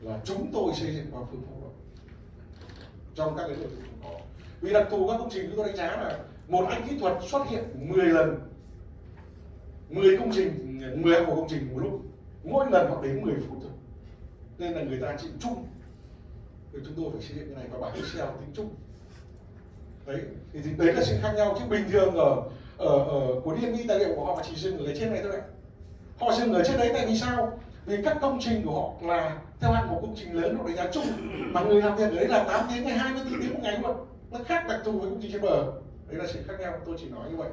là chúng tôi xây dựng vào phương pháp luật trong các cái nội dung có. Vì đặc thù các công trình chúng tôi đánh giá là một anh kỹ thuật xuất hiện mười lần mười công trình, mười hạng mục công trình một lúc, mỗi lần họ đến mười phút thôi, nên là người ta chịu chung. Rồi chúng tôi phải xây dựng cái này và bảng Excel tính chung. Đấy, thì đấy là sự khác nhau, chứ bình thường ở ở ở của đê en vê tài liệu của họ chỉ dừng ở cái trên này thôi đấy. Họ dừng ở trên đấy tại vì sao? Vì các công trình của họ là theo hạng một công trình lớn họ đánh giá chung, mà người làm việc ở đấy là tám tiếng hay hai mươi tiếng một ngày luôn, nó khác đặc thù với công trình trên bờ. Đấy là sự khác nhau, tôi chỉ nói như vậy.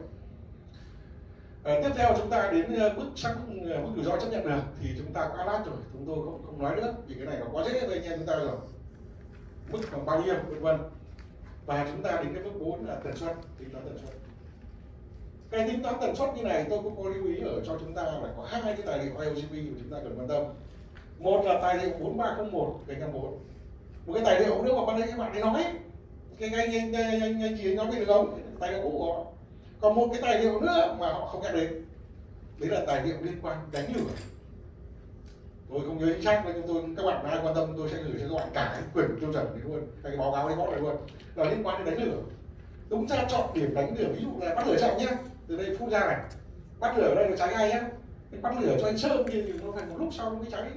À, tiếp theo chúng ta đến bước xác mức rủi ro chấp nhận được thì chúng ta qua lát rồi, chúng tôi không không nói nữa vì cái này nó quá dễ với anh em chúng ta rồi. Mức khoảng bao nhiêu vân vân. Và chúng ta đến cái bước bốn là tần suất, tính toán tần suất. Cái tính toán tần suất như này tôi cũng có lưu ý ở cho chúng ta phải có hai cái tài liệu i o xê pê của chúng ta cần quan tâm. Một là tài liệu bốn ba không một cái năm bốn. Một cái tài liệu nếu mà ban nãy các bạn ấy nói, cái anh anh anh chị nói về được không? Tài liệu của họ. Còn một cái tài liệu nữa mà họ không nhắc đến, đấy là tài liệu liên quan đánh lửa. Tôi không nhớ chính xác nên chúng tôi các bạn ai quan tâm tôi sẽ gửi cho các bạn cả cái quyển tiêu chuẩn đấy luôn, cái báo cáo đấy có này luôn, là liên quan đến đánh lửa. Đúng ra chọn điểm đánh lửa, ví dụ là bắt lửa chậm nhá, từ đây phun ra này, bắt lửa ở đây nó cháy ngay nhá, bắt lửa cho anh Sơn kia thì nó phải một lúc sau mới cháy ấy.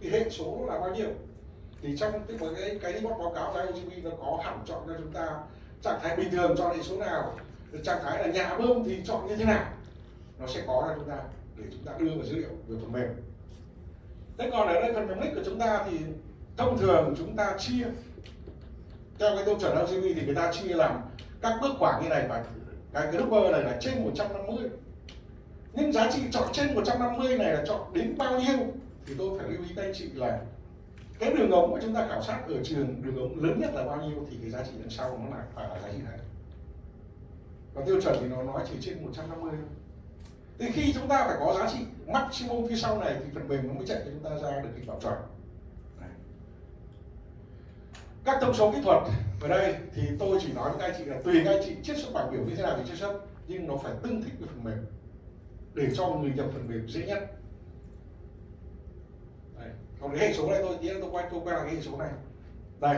Thì hệ số là bao nhiêu? Thì trong cái cái cái báo cáo của i o xê pê nó có hẳn chọn cho chúng ta trạng thái bình thường chọn hệ số nào, trạng thái là nhà bơm thì chọn như thế nào, nó sẽ có ra chúng ta để chúng ta đưa vào dữ liệu về phần mềm. Thế còn ở đây phần mềm list của chúng ta thì thông thường chúng ta chia theo cái tiêu chuẩn i o xê pê thì người ta chia làm các bước khoảng như này, và cái cái number này là trên một trăm năm mươi. Nhưng giá trị chọn trên một trăm năm mươi này là chọn đến bao nhiêu thì tôi phải lưu ý các anh chị là cái đường ống mà chúng ta khảo sát ở trường đường ống lớn nhất là bao nhiêu thì cái giá trị đằng sau nó lại phải là giá trị này. Và tiêu chuẩn thì nó nói chỉ trên một trăm năm mươi thôi. Thì khi chúng ta phải có giá trị maximum phía sau này thì phần mềm nó mới chạy cho chúng ta ra được kịch bản chuẩn. Các thông số kỹ thuật ở đây thì tôi chỉ nói với các anh chị là tùy các anh chị chiết xuất bảng biểu như thế nào thì chiết xuất, nhưng nó phải tương thích với phần mềm để cho người nhập phần mềm dễ nhất. Đấy. Còn cái hệ số này tôi tí tôi quay tôi quay là cái hệ số này. Đây.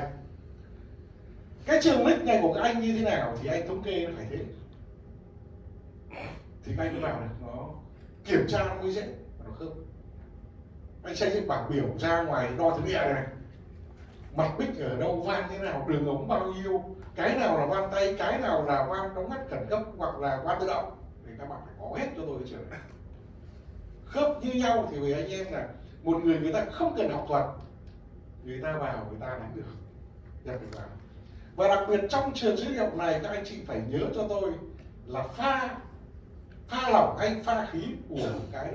Cái trường list này của các anh như thế nào thì anh thống kê nó phải thế. Thì các anh cứ bảo này, nó kiểm tra nó mới dễ, nó khớp. Anh xây dựng bảng biểu ra ngoài đo thực địa này, mặt bích ở đâu, van thế nào, đường ống bao nhiêu, cái nào là van tay, cái nào là van đóng ngắt khẩn cấp hoặc là van tự động, thì các bạn phải có hết cho tôi cái trường này. Khớp như nhau thì với anh em là một người người ta không cần học thuật, người ta vào người ta làm được, nhập được vào. Và đặc biệt trong trường dữ liệu này các anh chị phải nhớ cho tôi là pha pha lỏng anh pha khí của cái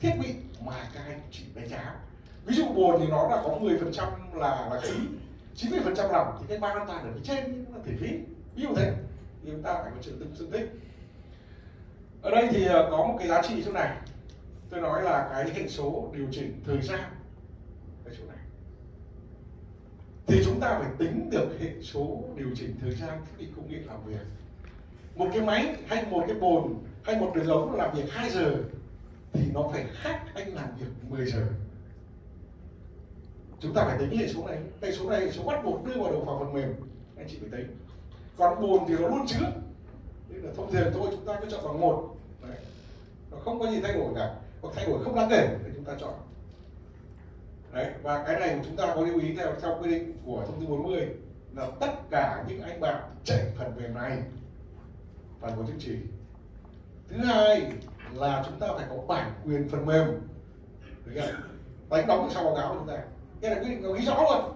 thiết bị mà các anh chị đánh giá. Ví dụ bồn thì nó đã có mười phần trăm là, là khí, chín mươi phần trăm lỏng, thì cái ba an toàn ở phía trên nó thể khí. Ví dụ thế, thì chúng ta phải có trường tương thích. Ở đây thì có một cái giá trị chỗ này, tôi nói là cái hệ số điều chỉnh thời gian ở chỗ này. Thì chúng ta phải tính được hệ số điều chỉnh thời gian thiết bị công nghiệp làm việc. Một cái máy hay một cái bồn hay một đường ống làm việc hai giờ thì nó phải khác anh làm việc mười giờ. Chúng ta phải tính hệ số này, hệ số này hệ số bắt buộc đưa vào đầu vào phần mềm, anh chị phải tính. Còn bồn thì nó luôn chứa, nên là thông thường thôi chúng ta cứ chọn bằng một, nó không có gì thay đổi cả, hoặc thay đổi không đáng kể thì chúng ta chọn. Đấy, và cái này chúng ta có lưu ý theo theo quy định của thông tư bốn mươi là tất cả những anh bạn chạy phần mềm này phải có chứng chỉ. Thứ hai là chúng ta phải có bản quyền phần mềm, đánh đóng sau báo cáo của chúng ta. Cái này quy định nó ghi rõ luôn.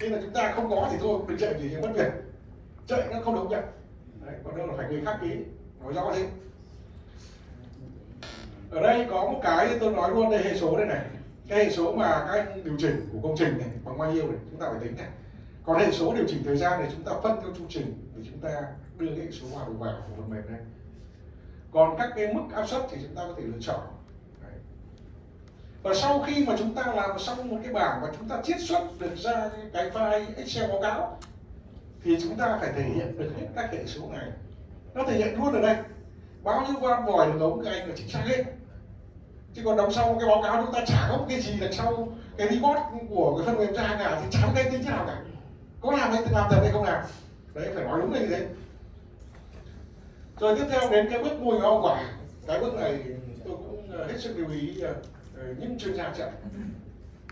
Nên là chúng ta không có thì thôi, đừng chạy gì mất việc, chạy nó không được nhận. Đấy, còn đâu là phải người khác ký, nói rõ thế. Ở đây có một cái tôi nói luôn đây, hệ số đây này. Cái hệ số mà các anh điều chỉnh của công trình này bằng bao nhiêu này chúng ta phải tính này. Còn hệ số điều chỉnh thời gian này chúng ta phân theo chu trình để chúng ta đưa cái hệ số vào đầu vào của phần mềm này. Còn các cái mức áp suất thì chúng ta có thể lựa chọn. Đấy. Và sau khi mà chúng ta làm xong một cái bảng và chúng ta chiết xuất được ra cái file Excel báo cáo thì chúng ta phải thể hiện được hết các hệ số này. Nó thể hiện luôn ở đây. Bao nhiêu van vòi đường ống các anh là chính xác hết. Chứ còn đóng sau cái báo cáo chúng ta chả có cái gì đằng sau cái report của cái phần mềm ra cả thì chẳng cái tính thế nào cả. Có làm hay làm thật hay không làm. Đấy, phải nói đúng là như thế. Rồi tiếp theo đến cái bước mua hoa quả. Cái bước này hết sức lưu ý những chuyên gia chạy,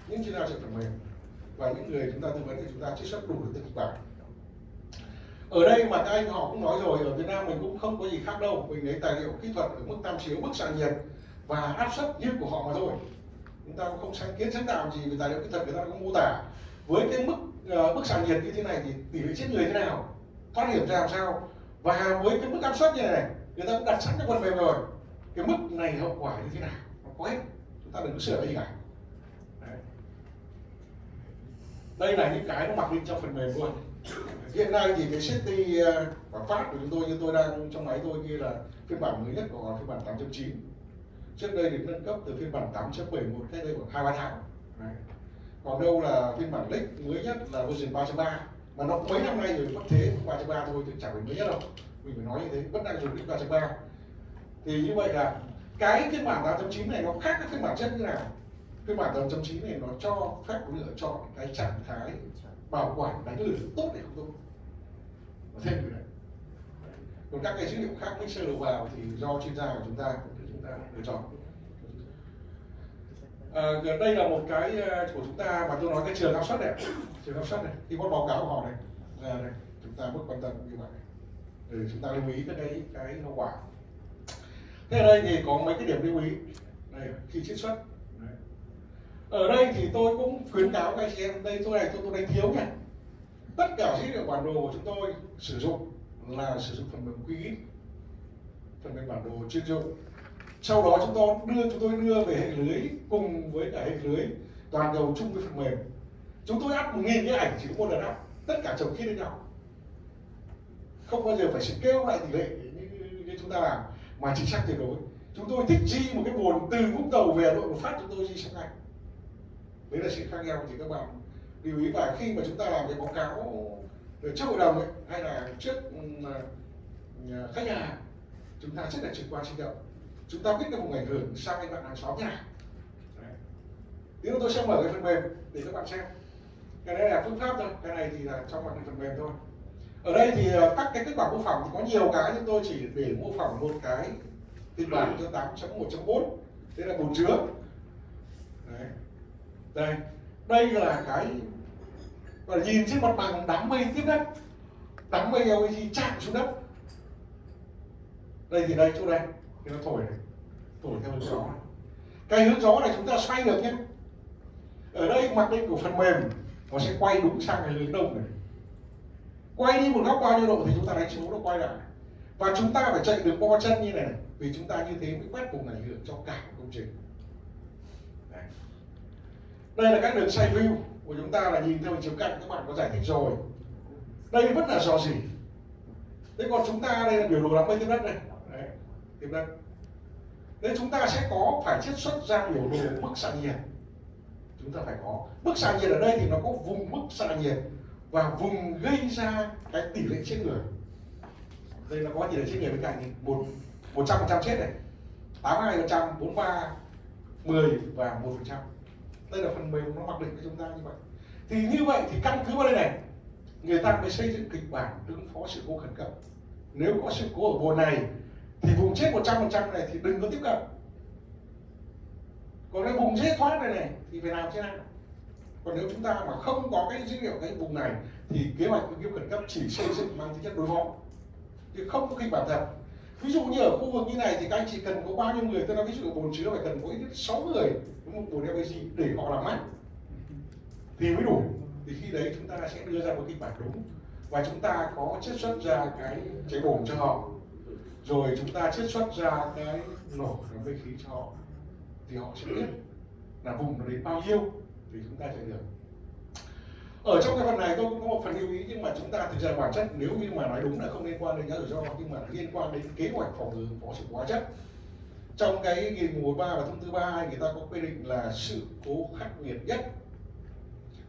những chuyên gia chạy phần mềm và những người chúng ta tư vấn thì chúng ta trích xuất đủ được từ kịch bản. Ở đây mà các anh họ cũng nói rồi, ở Việt Nam mình cũng không có gì khác đâu, mình lấy tài liệu kỹ thuật ở mức tam chiếu, mức sàn nhiệt và áp suất như của họ mà thôi. Chúng ta cũng không sáng kiến sáng tạo gì về tài liệu kỹ thuật, người ta cũng mô tả với cái mức uh, bức sàn nhiệt như thế này thì tỷ lệ chết người thế nào, thoát hiểm ra làm sao, và với cái mức áp suất như này người ta cũng đặt sẵn cái phần mềm rồi, cái mức này hậu quả như thế nào nó có hết, chúng ta đừng có sửa gì cả. Đấy. Đây là những cái nó mặc định trong phần mềm luôn. Hiện nay thì cái City bản phát của chúng tôi, như tôi đang trong máy tôi kia, là phiên bản mới nhất của phiên bản tám chấm chín. Trước đây thì nâng cấp từ phiên bản tám chấm bảy mươi mốt cách đây khoảng hai ba tháng. Đấy. Còn đâu là phiên bản leak mới nhất là version ba chấm ba, mà nó mấy năm nay rồi, vẫn thế ba chấm ba thôi, thì chẳng phải mới nhất đâu, mình phải nói như thế, vẫn đang dùng leak ba chấm ba. Thì như vậy là cái phiên bản tám chấm chín này nó khác các phiên bản chất như nào. Phiên bản tám chấm chín này nó cho phép lựa chọn cái trạng thái bảo quản đánh lửa tốt hay không tốt, và thêm cái này. Còn các cái dữ liệu khác mixer đầu vào thì do chuyên gia của chúng ta chúng ta lựa chọn. À, đây là một cái của chúng ta mà tôi nói cái trường áp suất này, trường áp suất này, khi có báo cáo của họ này, à, này, chúng ta mất quan tâm như vậy, để chúng ta lưu ý cái đấy, cái hậu quả. Thế ở đây thì có mấy cái điểm lưu ý này, khi chiết xuất. Ở đây thì tôi cũng khuyến cáo các anh chị em, đây tôi này tôi, tôi đánh thiếu nhỉ. Tất cả dữ liệu bản đồ của chúng tôi sử dụng là sử dụng phần mềm quy giê i ét, phần mềm bản đồ chuyên dụng. Sau đó chúng tôi đưa chúng tôi đưa về hệ lưới cùng với cả hệ lưới toàn cầu chung với phần mềm. Chúng tôi up một nghìn cái ảnh chỉ một lần up, tất cả chồng khít lên nhau. Không bao giờ phải sự kêu lại tỷ lệ như, như chúng ta làm, mà chính xác tuyệt đối. Chúng tôi thích chi một cái bồn từ Vũng Tàu về Hà Nội một phát chúng tôi di sang ngay. Đấy là sự khác nhau thì các bạn lưu ý. Và khi mà chúng ta làm cái báo cáo trước hội đồng ấy, hay là trước khách hàng, chúng ta rất là trực quan sinh động, chúng ta biết được một ảnh hưởng sang các bạn hàng xóm nhà. Tí nữa tôi sẽ mở cái phần mềm để các bạn xem. Cái này là phương pháp thôi, cái này thì là trong mặt phần mềm thôi. Ở đây thì các cái kết quả mô phỏng có nhiều cái, nhưng tôi chỉ để mô phỏng một cái phiên bản cho tám chấm một chấm bốn, đây là bồn chứa. Đấy. Đây, đây là cái và nhìn trên mặt bằng đám mây tiếp đất, đám mây lờ pê giê chạm xuống đất. Đây thì đây, chỗ đây thì nó thổi này, thổi theo hướng gió. Cái hướng gió này chúng ta xoay được nhé. Ở đây mặc định của phần mềm nó sẽ quay đúng sang cái hướng đông này. Quay đi một góc bao nhiêu độ thì chúng ta đánh số nó quay lại. Và chúng ta phải chạy được bo chân như này, này, vì chúng ta như thế mới bắt cùng ảnh hưởng cho cả một công trình. Đấy. Đây là các đường side view của chúng ta là nhìn theo chiều cạnh, các bạn có giải thích rồi. Đây vẫn là rò rỉ. Thế còn chúng ta đây là biểu đồ đám mây tiếp đất này. Đấy, tiếp đất. Thế chúng ta sẽ có phải chiết xuất ra biểu đồ mức sàn nhiệt. Chúng ta phải có mức sàn nhiệt ở đây thì nó có vùng mức sàn nhiệt và vùng gây ra cái tỷ lệ chết người. Đây là có tỷ lệ chết người bên cạnh thì một một trăm phần trăm chết này, tám mươi hai phần trăm, bốn mươi ba, mười và một phần trăm. Đây là phần mềm nó mặc định cho chúng ta như vậy. Thì như vậy thì căn cứ vào đây này, người ta mới xây dựng kịch bản ứng phó sự cố khẩn cấp. Nếu có sự cố ở bồn này thì vùng chết một trăm phần trăm này thì đừng có tiếp cận. Còn cái vùng dễ thoát này này thì phải làm thế nào. Còn nếu chúng ta mà không có cái dữ liệu cái vùng này thì kế hoạch ứng cứu khẩn cấp chỉ xây dựng mang tính chất đối phó, thì không có kịch bản thật. Ví dụ như ở khu vực như này thì các anh chỉ cần có bao nhiêu người, tôi nói ví dụ bồn chứa phải cần có ít nhất sáu người với một bồn lờ pê giê để họ làm mát thì mới đủ. Thì khi đấy chúng ta sẽ đưa ra một kịch bản đúng và chúng ta có chiết xuất ra cái cháy bồn cho họ, rồi chúng ta chiết xuất ra cái nổ cái vũ khí cho họ thì họ sẽ biết là vùng nó đến bao nhiêu thì chúng ta chạy được. Ở trong cái phần này tôi cũng có một phần lưu ý, nhưng mà chúng ta thực ra bản chất nếu như mà nói đúng là không liên quan đến giá rủi ro, nhưng mà nó liên quan đến kế hoạch phòng ngừa phó sự hóa chất. Trong cái nghị định một ba và thông tư ba mươi hai người ta có quy định là sự cố khắc nghiệt nhất.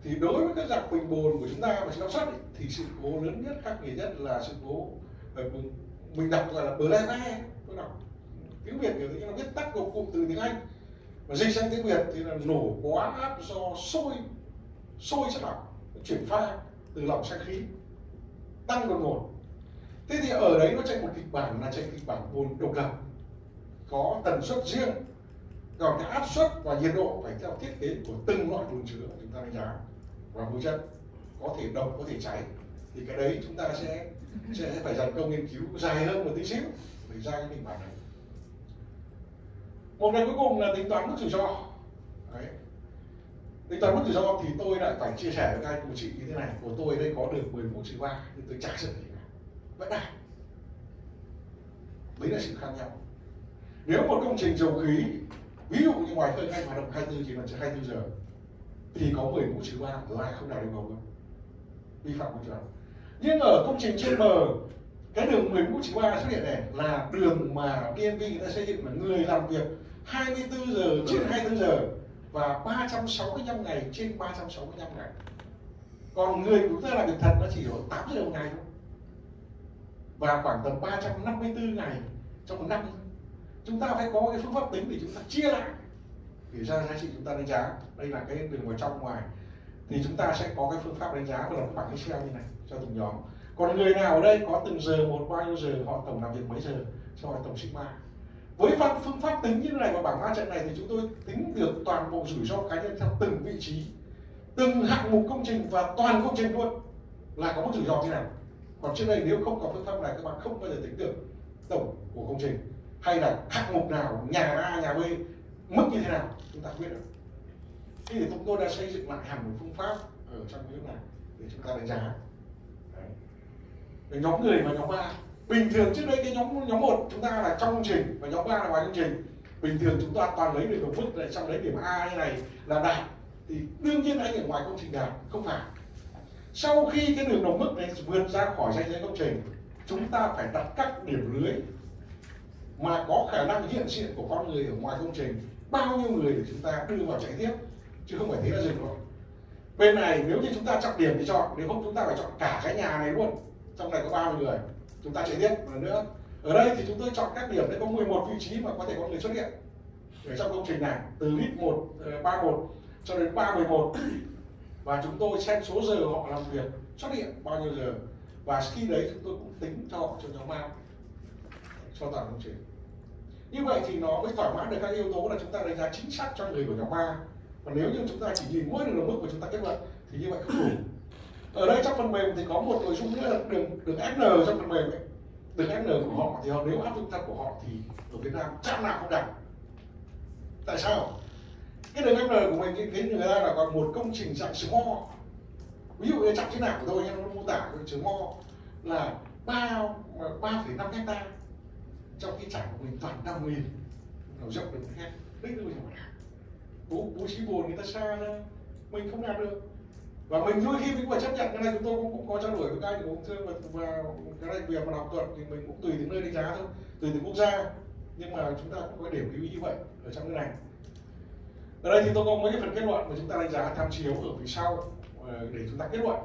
Thì đối với các dạng bình bồn của chúng ta và sự áp suất thì sự cố lớn nhất khắc nghiệt nhất là sự cố mình đọc gọi là BLEVE, tôi đọc tiếng Việt kiểu như nó viết tắt của cụm từ tiếng Anh và dịch sang tiếng Việt thì là nổ quá áp do sôi sôi chất lỏng chuyển pha từ lỏng sang khí tăng đột ngột. Thế thì ở đấy nó chạy một kịch bản là chạy kịch bản bồn độc lập, có tần suất riêng Còn cái áp suất và nhiệt độ phải theo thiết kế của từng loại bồn chứa chúng ta đánh giá, và mùi chất có thể độc, có thể cháy, thì cái đấy chúng ta sẽ sẽ phải dành công nghiên cứu dài hơn một tí xíu để ra cái kịch bản này. Một ngày cuối cùng là tính toán mức rủi ro. Đấy. Tính toán mức rủi ro thì tôi lại phải chia sẻ với các anh cùng chị như thế này, của tôi đây có được mười phút trừ ba nhưng tôi chả sợ gì cả, vẫn đạt. Đấy là sự khác nhau. Nếu một công trình dầu khí, ví dụ như ngoài khơi anh hoạt động hai mươi tư trên hai mươi tư giờ, thì có mười phút trừ ba là không đạt yêu cầu đâu, vi phạm môi trường. Nhưng ở công trình trên bờ, cái đường mười phút trừ ba xuất hiện này là đường mà đê en vê người ta xây dựng là người làm việc hai mươi tư giờ trên hai mươi tư giờ và ba trăm sáu mươi lăm ngày trên ba trăm sáu mươi lăm ngày. Còn người chúng ta làm việc thật nó chỉ có tám giờ một ngày thôi, và khoảng tầm ba trăm năm mươi tư ngày trong một năm. Chúng ta phải có cái phương pháp tính để chúng ta chia lại để ra giá trị chúng ta đánh giá. Đây là cái đường ngoài trong ngoài, thì chúng ta sẽ có cái phương pháp đánh giá và lập bảng Excel như này cho từng nhóm. Còn người nào ở đây có từng giờ một, bao nhiêu giờ, họ tổng làm việc mấy giờ, cho họ tổng sigma. Với phương pháp tính như thế này và bảng ma trận này thì chúng tôi tính được toàn bộ rủi ro cá nhân theo từng vị trí, từng hạng mục công trình và toàn công trình luôn là có mức rủi ro như nào. Còn trước đây nếu không có phương pháp này các bạn không bao giờ tính được tổng của công trình, hay là hạng mục nào, nhà A, nhà B, mức như thế nào chúng ta biết được. Thế thì chúng tôi đã xây dựng lại hẳn một phương pháp ở trong cái này để chúng ta đánh giá. Đấy. Nhóm người và nhóm ba, bình thường trước đây cái nhóm nhóm một chúng ta là trong công trình và nhóm ba là ngoài công trình. Bình thường chúng ta toàn lấy được một mức này, trong đấy điểm A như này là đạt, thì đương nhiên anh ở ngoài công trình đạt, không phải. Sau khi cái đường đồng mức này vượt ra khỏi ranh giới công trình, chúng ta phải đặt các điểm lưới mà có khả năng hiện diện của con người ở ngoài công trình, bao nhiêu người để chúng ta đưa vào chạy tiếp, chứ không phải thế là dừng thôi. Bên này nếu như chúng ta chọn điểm thì chọn, nếu không chúng ta phải chọn cả cái nhà này luôn, trong này có ba mươi người, chúng ta chạy tiếp một lần nữa. Ở đây thì chúng tôi chọn các điểm đấy có mười một vị trí mà có thể có người xuất hiện ở trong công trình này, từ lít một ba một cho đến ba mười một, và chúng tôi xem số giờ họ làm việc xuất hiện bao nhiêu giờ, và khi đấy chúng tôi cũng tính cho cho nhóm A, cho toàn công trình. Như vậy thì nó mới thỏa mãn được các yếu tố là chúng ta đánh giá chính xác cho người của nhóm A. Còn nếu như chúng ta chỉ nhìn mỗi đường đồng mức của chúng ta kết luận thì như vậy không đủ. Ở đây trong phần mềm thì có một nội dung nữa là đường đường ép en trong phần mềm ấy. Đường ép en của họ thì họ, nếu áp dụng thật của họ thì ở Việt Nam chắc nào không đạt. Tại sao? Cái đường ép en của mình cái, cái người ta là còn một công trình dạng trứng O. Ví dụ như trạm chức nào của tôi nó mô tả cái trứng O là ba phẩy năm hectare, trong cái trại của mình toàn năm nghìn, nó rộng được hết, đấy là mình phải làm. Bố bố trí bồn người ta xa ra, mình không làm được. Và mình đôi khi mình cũng phải chấp nhận. Cái này chúng tôi cũng, cũng có trao đổi với các anh của công thương, và, và cái này việc mà học thuật thì mình cũng tùy từng nơi đánh giá thôi, tùy từng quốc gia. Nhưng mà chúng ta cũng có điểm lưu ý như vậy ở trong cái này. Ở đây thì tôi có mấy cái phần kết luận mà chúng ta đánh giá tham chiếu ở phía sau để chúng ta kết luận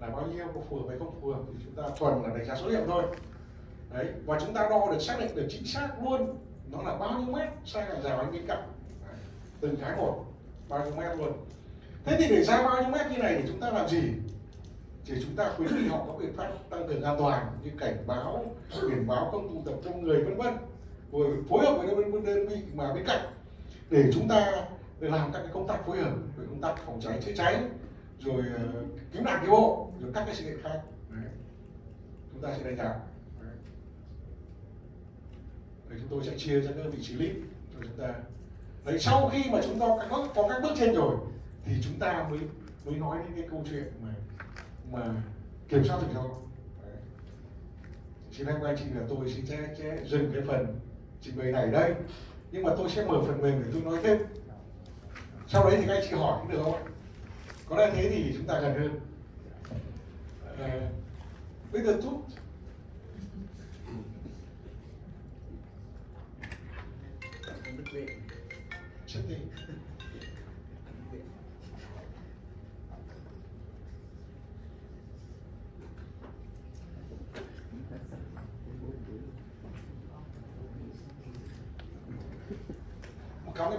là bao nhiêu, có phù hợp hay không phù hợp, thì chúng ta thuần là đánh giá số liệu thôi. Đấy, và chúng ta đo được, xác định được chính xác luôn nó là bao nhiêu mét sang hàng rào anh bên cạnh, từng cái một bao nhiêu mét luôn. Thế thì để ra bao nhiêu mét như này thì chúng ta làm gì? Chỉ chúng ta khuyến nghị họ có biện pháp tăng cường an toàn như cảnh báo, biển báo không tụ tập đông người vân vân, rồi phối hợp với bên đơn vị mà bên cạnh để chúng ta làm các cái công tác phối hợp với công tác phòng cháy chữa cháy, rồi cứu nạn cứu hộ, rồi các cái sự kiện khác. Đấy. Chúng ta sẽ đánh giá. Để chúng tôi sẽ chia ra các vị trí lít cho chúng ta. Đấy, sau khi mà chúng ta có, có các bước trên rồi thì chúng ta mới mới nói đến cái câu chuyện mà mà kiểm soát rủi ro. Xin phép các anh chị là tôi xin sẽ, sẽ dừng cái phần trình bày này đây, nhưng mà tôi sẽ mở phần mềm để tôi nói thêm. Sau đấy thì các anh chị hỏi cũng được không ạ? Có lẽ thế thì chúng ta gần hơn. À, bây giờ chút. Chất đi. Một cái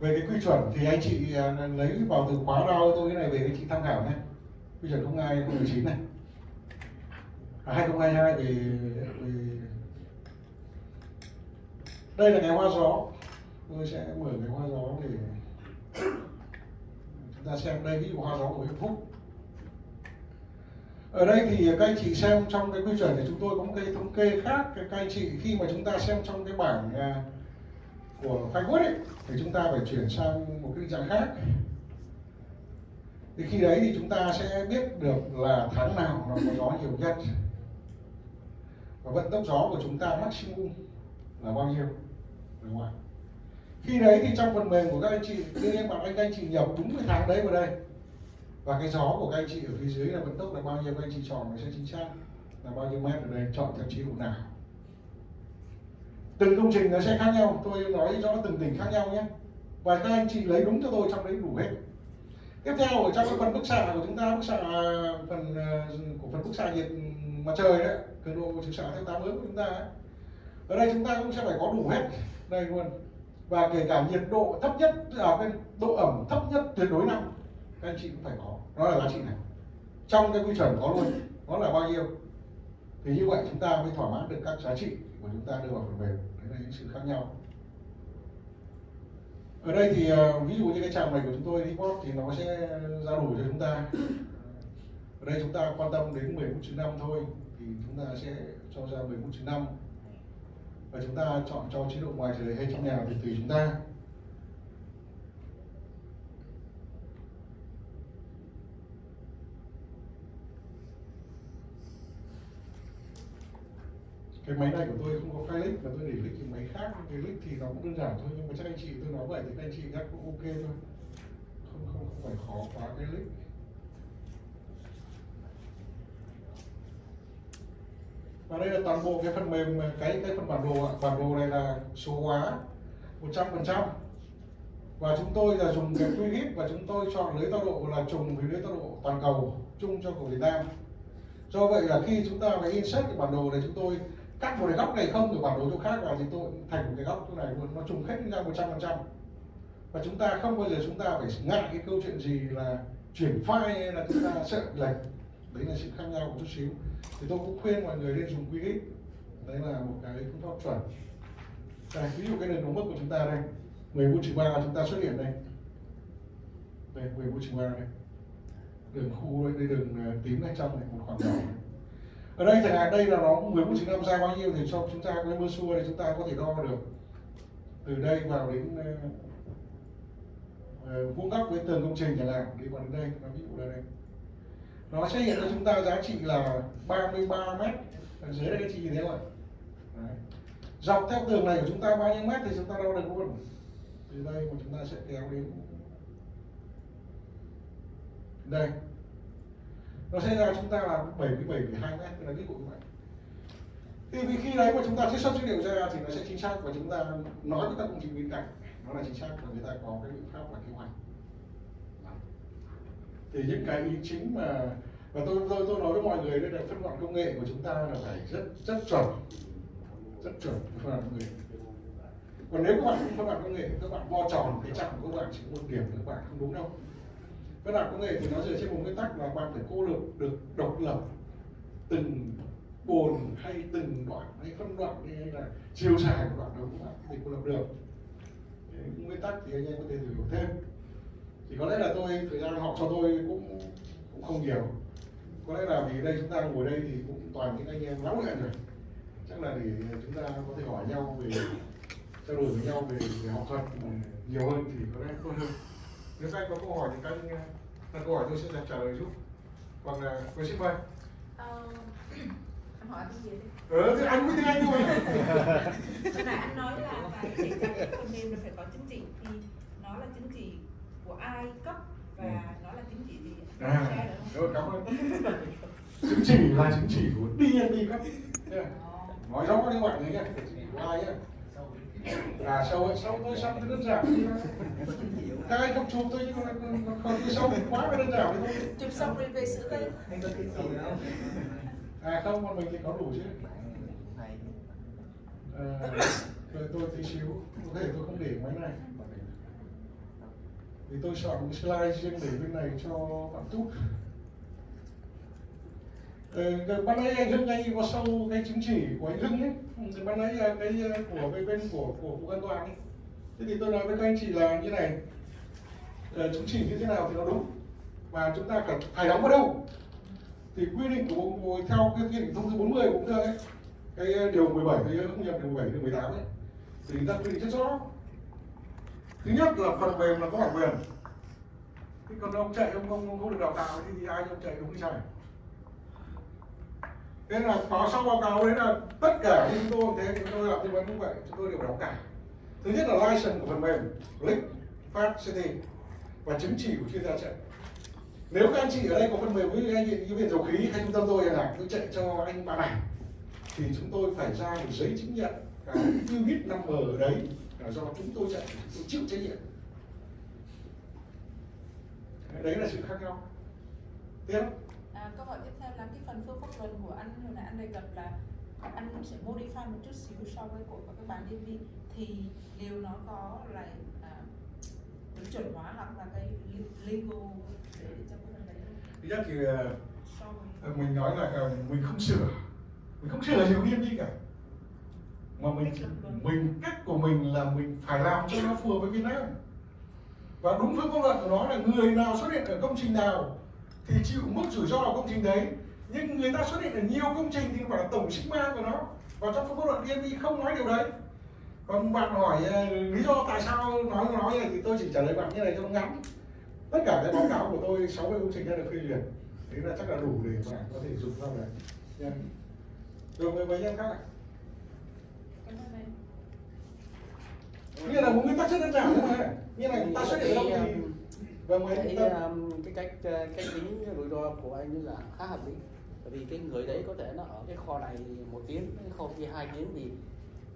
Về cái quy chuẩn thì anh chị lấy vào từ khóa đau tôi cái này về anh chị tham khảo nhé. Quy chuẩn không hai không mười chín này, à, hai không hai hai thì, thì đây là ngày hoa gió. Tôi sẽ mở ngày hoa gió để chúng ta xem đây cái hoa gió của Vĩnh Phúc. Ở đây thì các anh chị xem trong cái quy chuẩn thì chúng tôi có một cái thống kê khác. Các anh chị khi mà chúng ta xem trong cái bảng của khai quất ấy thì chúng ta phải chuyển sang một cái dạng khác, thì khi đấy thì chúng ta sẽ biết được là tháng nào nó có gió nhiều nhất và vận tốc gió của chúng ta maximum là bao nhiêu. Khi đấy thì trong phần mềm của các anh chị tự nhiên bạn anh các anh chị nhập đúng cái tháng đấy vào đây, và cái gió của các anh chị ở phía dưới là vận tốc là bao nhiêu, các anh chị chọn nó sẽ chính xác là bao nhiêu mét ở đây, chọn theo chí độ nào. Từng công trình nó sẽ khác nhau, tôi nói rõ từng tỉnh khác nhau nhé, và các anh chị lấy đúng cho tôi trong đấy đủ hết. Tiếp theo ở trong cái phần bức xạ của chúng ta, bức xạ phần của phần bức xạ nhiệt mặt trời đấy, cường độ chiếu xạ theo tám hướng của chúng ta ấy. Ở đây chúng ta cũng sẽ phải có đủ hết đây luôn, và kể cả nhiệt độ thấp nhất, à, cái độ ẩm thấp nhất tuyệt đối năm các anh chị cũng phải có, nó là giá trị này trong cái quy chuẩn có luôn, nó là bao nhiêu. Thì như vậy chúng ta mới thỏa mãn được các giá trị của chúng ta đưa vào phần mềm. Đấy là những sự khác nhau. Ở đây thì ví dụ như cái trạm này của chúng tôi report thì nó sẽ ra đủ cho chúng ta. Ở đây chúng ta quan tâm đến mười phút trừ năm thôi thì chúng ta sẽ cho ra mười phút trừ năm, và chúng ta chọn cho chế độ ngoài trời hay trong nhà thì tùy chúng ta. Cái máy này của tôi không có file link, mà tôi để link cái máy khác, cái link thì nó cũng đơn giản thôi, nhưng mà chắc anh chị tôi nói vậy thì các anh chị nhắc cũng ok thôi, không không không phải khó quá cái link. Và đây là toàn bộ cái phần mềm, cái cái phần bản đồ ạ. Bản đồ này là số hóa một trăm phần trăm, và chúng tôi là dùng cái quy giê i ét và chúng tôi chọn lưới tọa độ là trùng với lưới tọa độ toàn cầu chung cho của Việt Nam. Do vậy là khi chúng ta phải insert cái bản đồ này, chúng tôi cắt một cái góc này không rồi bản đồ chỗ khác vào thì tôi thành một cái góc chỗ này luôn, nó trùng hết ra một trăm phần trăm. Và chúng ta không bao giờ chúng ta phải ngại cái câu chuyện gì là chuyển file hay là chúng ta sợ lệch. Đấy là sự khác nhau một chút xíu. Thì tôi cũng khuyên mọi người nên dùng quy giê i ét. Đấy là một cái phương pháp chuẩn. Đây, ví dụ cái nền móng mức của chúng ta đây, mười bốn trừ ba chúng ta xuất hiện đây. Đây, mười bốn trừ ba đây. Đường khu đây, đường tím này, trong này một khoảng nhỏ. Ở đây chẳng hạn đây là nó mười bốn trừ năm ra bao nhiêu thì cho chúng ta cái mưa xua này chúng ta có thể đo được từ đây vào đến uh, vuông góc với tường công trình chẳng hạn, đi vào đến đây nó ví dụ là đây. Nó sẽ hiện ra chúng ta giá trị là ba mươi ba mét. Ở dưới đây cái gì thế rồi. Đấy. Dọc theo tường này của chúng ta bao nhiêu mét thì chúng ta đo được luôn. Từ đây mà chúng ta sẽ kéo đến đây, nó sẽ ra chúng ta là bảy mươi bảy phẩy hai mét, là cái cụ như vậy. Thì vì khi đấy mà chúng ta trích xuất dữ liệu ra thì nó sẽ chính xác, và chúng ta nói với các công trình bên cạnh nó là chính xác, và người ta có cái biện pháp và kế hoạch. Thì những cái ý chính mà và tôi tôi tôi nói với mọi người đây là phân đoạn công nghệ của chúng ta là phải rất rất chuẩn, rất chuẩn phân đoạn công nghệ. Còn nếu các bạn không phân đoạn công nghệ, các bạn vo tròn cái chặng của các bạn chỉ một điểm, các bạn không đúng đâu. Cơ đạc công nghệ thì nó dựa trên một nguyên tắc là bạn phải cô lập được độc lập từng bồn hay từng đoạn hay phân đoạn hay là chiều dài của đoạn đó của bạn thì cô lập được. Nguyên tắc thì anh em có thể hiểu thêm. Thì có lẽ là tôi thời gian học cho tôi cũng cũng không nhiều. Có lẽ là vì đây chúng ta ngồi đây thì cũng toàn những anh em lão luyện rồi. Chắc là để chúng ta có thể hỏi nhau về trao đổi với nhau về, về học thuật nhiều hơn thì có lẽ tốt hơn. Nếu các anh có câu hỏi thì các anh đặt câu hỏi tôi sẽ trả lời giúp. Còn là cô ship ơi. Hỏi gì vậy? Ừ, thì anh mới tiếng Anh thôi. Lúc nãy anh nói là phải để các phần mềm là phải có chứng chỉ thì nó là chứng chỉ của ai cấp và ừ. nó là chứng chỉ gì? À, rồi, cảm ơn. Chứng chỉ là chứng chỉ của đê en vê cấp. Nói rõ với các bạn đấy nhá, chứng chỉ của ai nhá. À sâu, sâu tôi sâu tôi đơn giản. Các anh không chụp tôi nhưng mà còn tôi sâu quá mà đơn giản thôi. Chụp xong rồi về sửa đây. Anh có chứng chỉ không? À không, con mình thì có đủ chứ. À, tôi, tôi tí xíu, có thể tôi không để máy này. Thì tôi chọn một slide riêng để bên này cho bạn Túc. Ừ, ban nãy anh Hưng anh có sâu cái chứng chỉ của anh Hưng ấy. Thì ban nãy cái của bên bên của của Cục An toàn ấy. Thế thì tôi nói với các anh chị là như này. Ừ, chứng chỉ như thế nào thì nó đúng. Và chúng ta cần phải đóng vào đâu? Thì quy định của bộ theo cái quy định thông tư bốn mươi cũng được ấy, cái điều mười bảy cái không nhập điều mười bảy điều mười tám ấy thì người ta quy định rất rõ. Thứ nhất là phần mềm là có bản quyền, thế còn ông chạy ông không không được đào tạo thì, thì ai ông chạy đúng cái chạy. Thế là có sau báo cáo đấy là tất cả những tôi thế chúng tôi làm tư vấn cũng vậy, chúng tôi đều đóng cả. Thứ nhất là license của phần mềm, click, phát, city và chứng chỉ của chuyên gia chạy. Nếu các anh chị ở đây có phần mềm với anh chị như viện dầu khí hay trung tâm tôi là tôi chạy cho anh bạn này thì chúng tôi phải ra một giấy chứng nhận cái quy giê i ét number ở đấy là do chúng tôi chạy, tôi chịu trách nhiệm. Đấy là sự khác nhau. Tiếp. À, câu hỏi tiếp theo là cái phần phương pháp luận của anh hồi nãy anh đề cập là anh sẽ modify một chút xíu so với của các bạn đê en vê thì liệu nó có là uh, chuẩn hóa hoặc là cái legal. Thứ nhất thì uh, mình nói là uh, mình không sửa, mình không sửa gì nghiêm đi cả, mà mình mình cách của mình là mình phải làm cho nó phù hợp với Việt Nam và đúng với pháp luật của nó là người nào xuất hiện ở công trình nào thì chịu mức rủi ro ở công trình đấy. Nhưng người ta xuất hiện ở nhiều công trình thì phải là tổng sigma của nó và trong pháp luật đê en vê không nói điều đấy. Còn bạn hỏi uh, lý do tại sao nói nói này thì tôi chỉ trả lời bạn như này cho nó ngắn. Tất cả cái báo cáo của tôi sáu mươi công trình đã được phê duyệt. Thế là chắc là đủ để bạn có thể dùng ra đấy. Nha. Rồi mấy mấy em khác ạ. Như là một nguyên tắc rất đơn giản thôi này. Như này ta xuất hiện đâu thì và mấy cái cái cách cách tính rủi ro của anh như là khá hợp lý. Bởi vì cái người đấy có thể nó ở cái kho này một tiếng, cái kho kia hai tiếng thì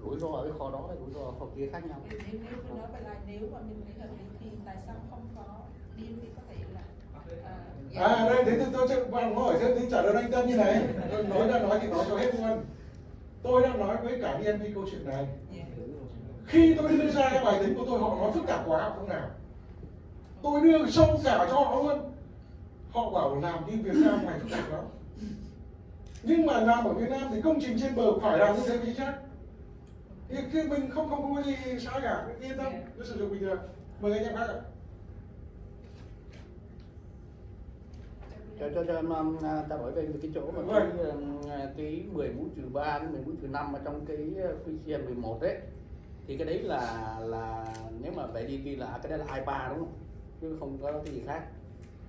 rủi ro ở cái kho đó và rủi ro ở kho kia khác nhau. Nếu nếu nói là nếu mà mình nghĩ hợp lý thì tại sao không có đê en vê có thể là à, à đây thế tôi cho bạn hỏi thế thì trả lời anh Tân như này. Tôi nói đã nói thì nói cho hết luôn. Tôi đang nói với cả đê en vê câu chuyện này. Khi tôi đưa ra cái bài tính của tôi họ nói phức tạp quá không nào. Tôi đưa sâu cả cho họ luôn. Họ bảo làm như Việt Nam này phức tạp lắm. Nhưng mà làm ở Việt Nam thì công trình trên bờ phải làm như thế chính xác. Thì khi mình không không, không có gì sai cả, yên tâm, cứ sử dụng bình thường. Mời anh em khác ạ. Cho cho cho ta hỏi về cái chỗ mà cái mười mũ trừ ba đến mười mũ trừ năm mà trong cái quy giê mười một đấy thì cái đấy là là nếu mà về đi thì là cái đấy là hai ba đúng không, chứ không có cái gì khác.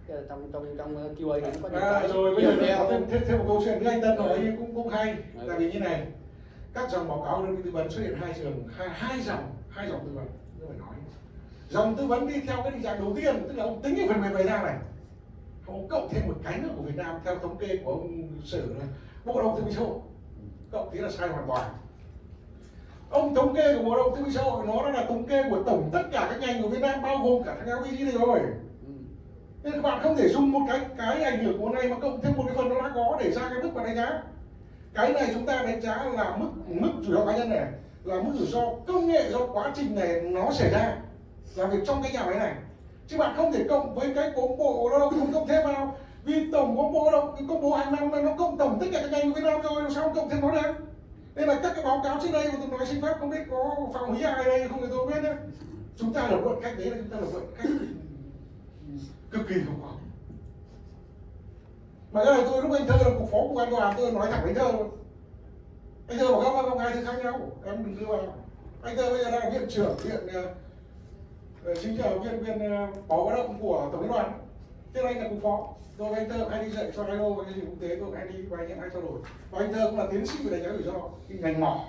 Cái trong trong trong quy a thì nó có à, cái rồi bây giờ theo thêm, thêm một câu chuyện với anh Tân nói ừ. cũng cũng hay ừ. tại vì như này các dòng báo cáo đơn vị tư vấn xuất hiện hai trường hai, hai dòng hai dòng tư vấn tôi phải nói dòng tư vấn đi theo cái định dạng đầu tiên tức là ông tính cái phần mềm bày ra này ông cộng thêm một cánh nữa của Việt Nam theo thống kê của ông sử bộ đồng tư xã hội cộng thế là sai hoàn toàn. Ông thống kê của bộ đồng tư xã hội nó là thống kê của tổng tất cả các ngành của Việt Nam bao gồm cả các lpg này rồi nên các bạn không thể dùng một cái cái ảnh hưởng của này mà cộng thêm một cái phần nó đã có để ra cái mức mà đánh giá cái này. Chúng ta đánh giá là mức mức rủi ro cá nhân này là mức rủi ro công nghệ do quá trình này nó xảy ra làm việc trong cái nhà máy này Chứ bạn không thể cộng với cái của Bộ Lao động không cộng thêm vào, vì tổng của Bộ Lao động công bố hàng năm là nó cộng tổng tất cả các ngành của Việt Nam rồi, sao không cộng thêm nó được? Nên là các cái báo cáo trước đây mà tôi nói xin phép không biết có phòng hí ai đây không thì tôi biết nhé. Chúng ta lập luận cách đấy là chúng ta lập luận cách cực kỳ không có. Mà cái này tôi lúc anh Thơ là cục phó của an toàn, tôi nói thẳng với Thơ luôn. Anh Thơ bảo các bạn không ai thì khác nhau, em đừng đưa vào. Anh Thơ bây giờ đang là viện trưởng, viện chính là viên viên báo lao động của tổng liên đoàn. Thế là anh là cục phó, rồi anh Thơ anh đi dạy cho ai đô, anh đi quốc tế, rồi anh đi vài những ai trao đổi. Và anh Thơ cũng là tiến sĩ về đánh giá rủi ro, cái ngành mỏ.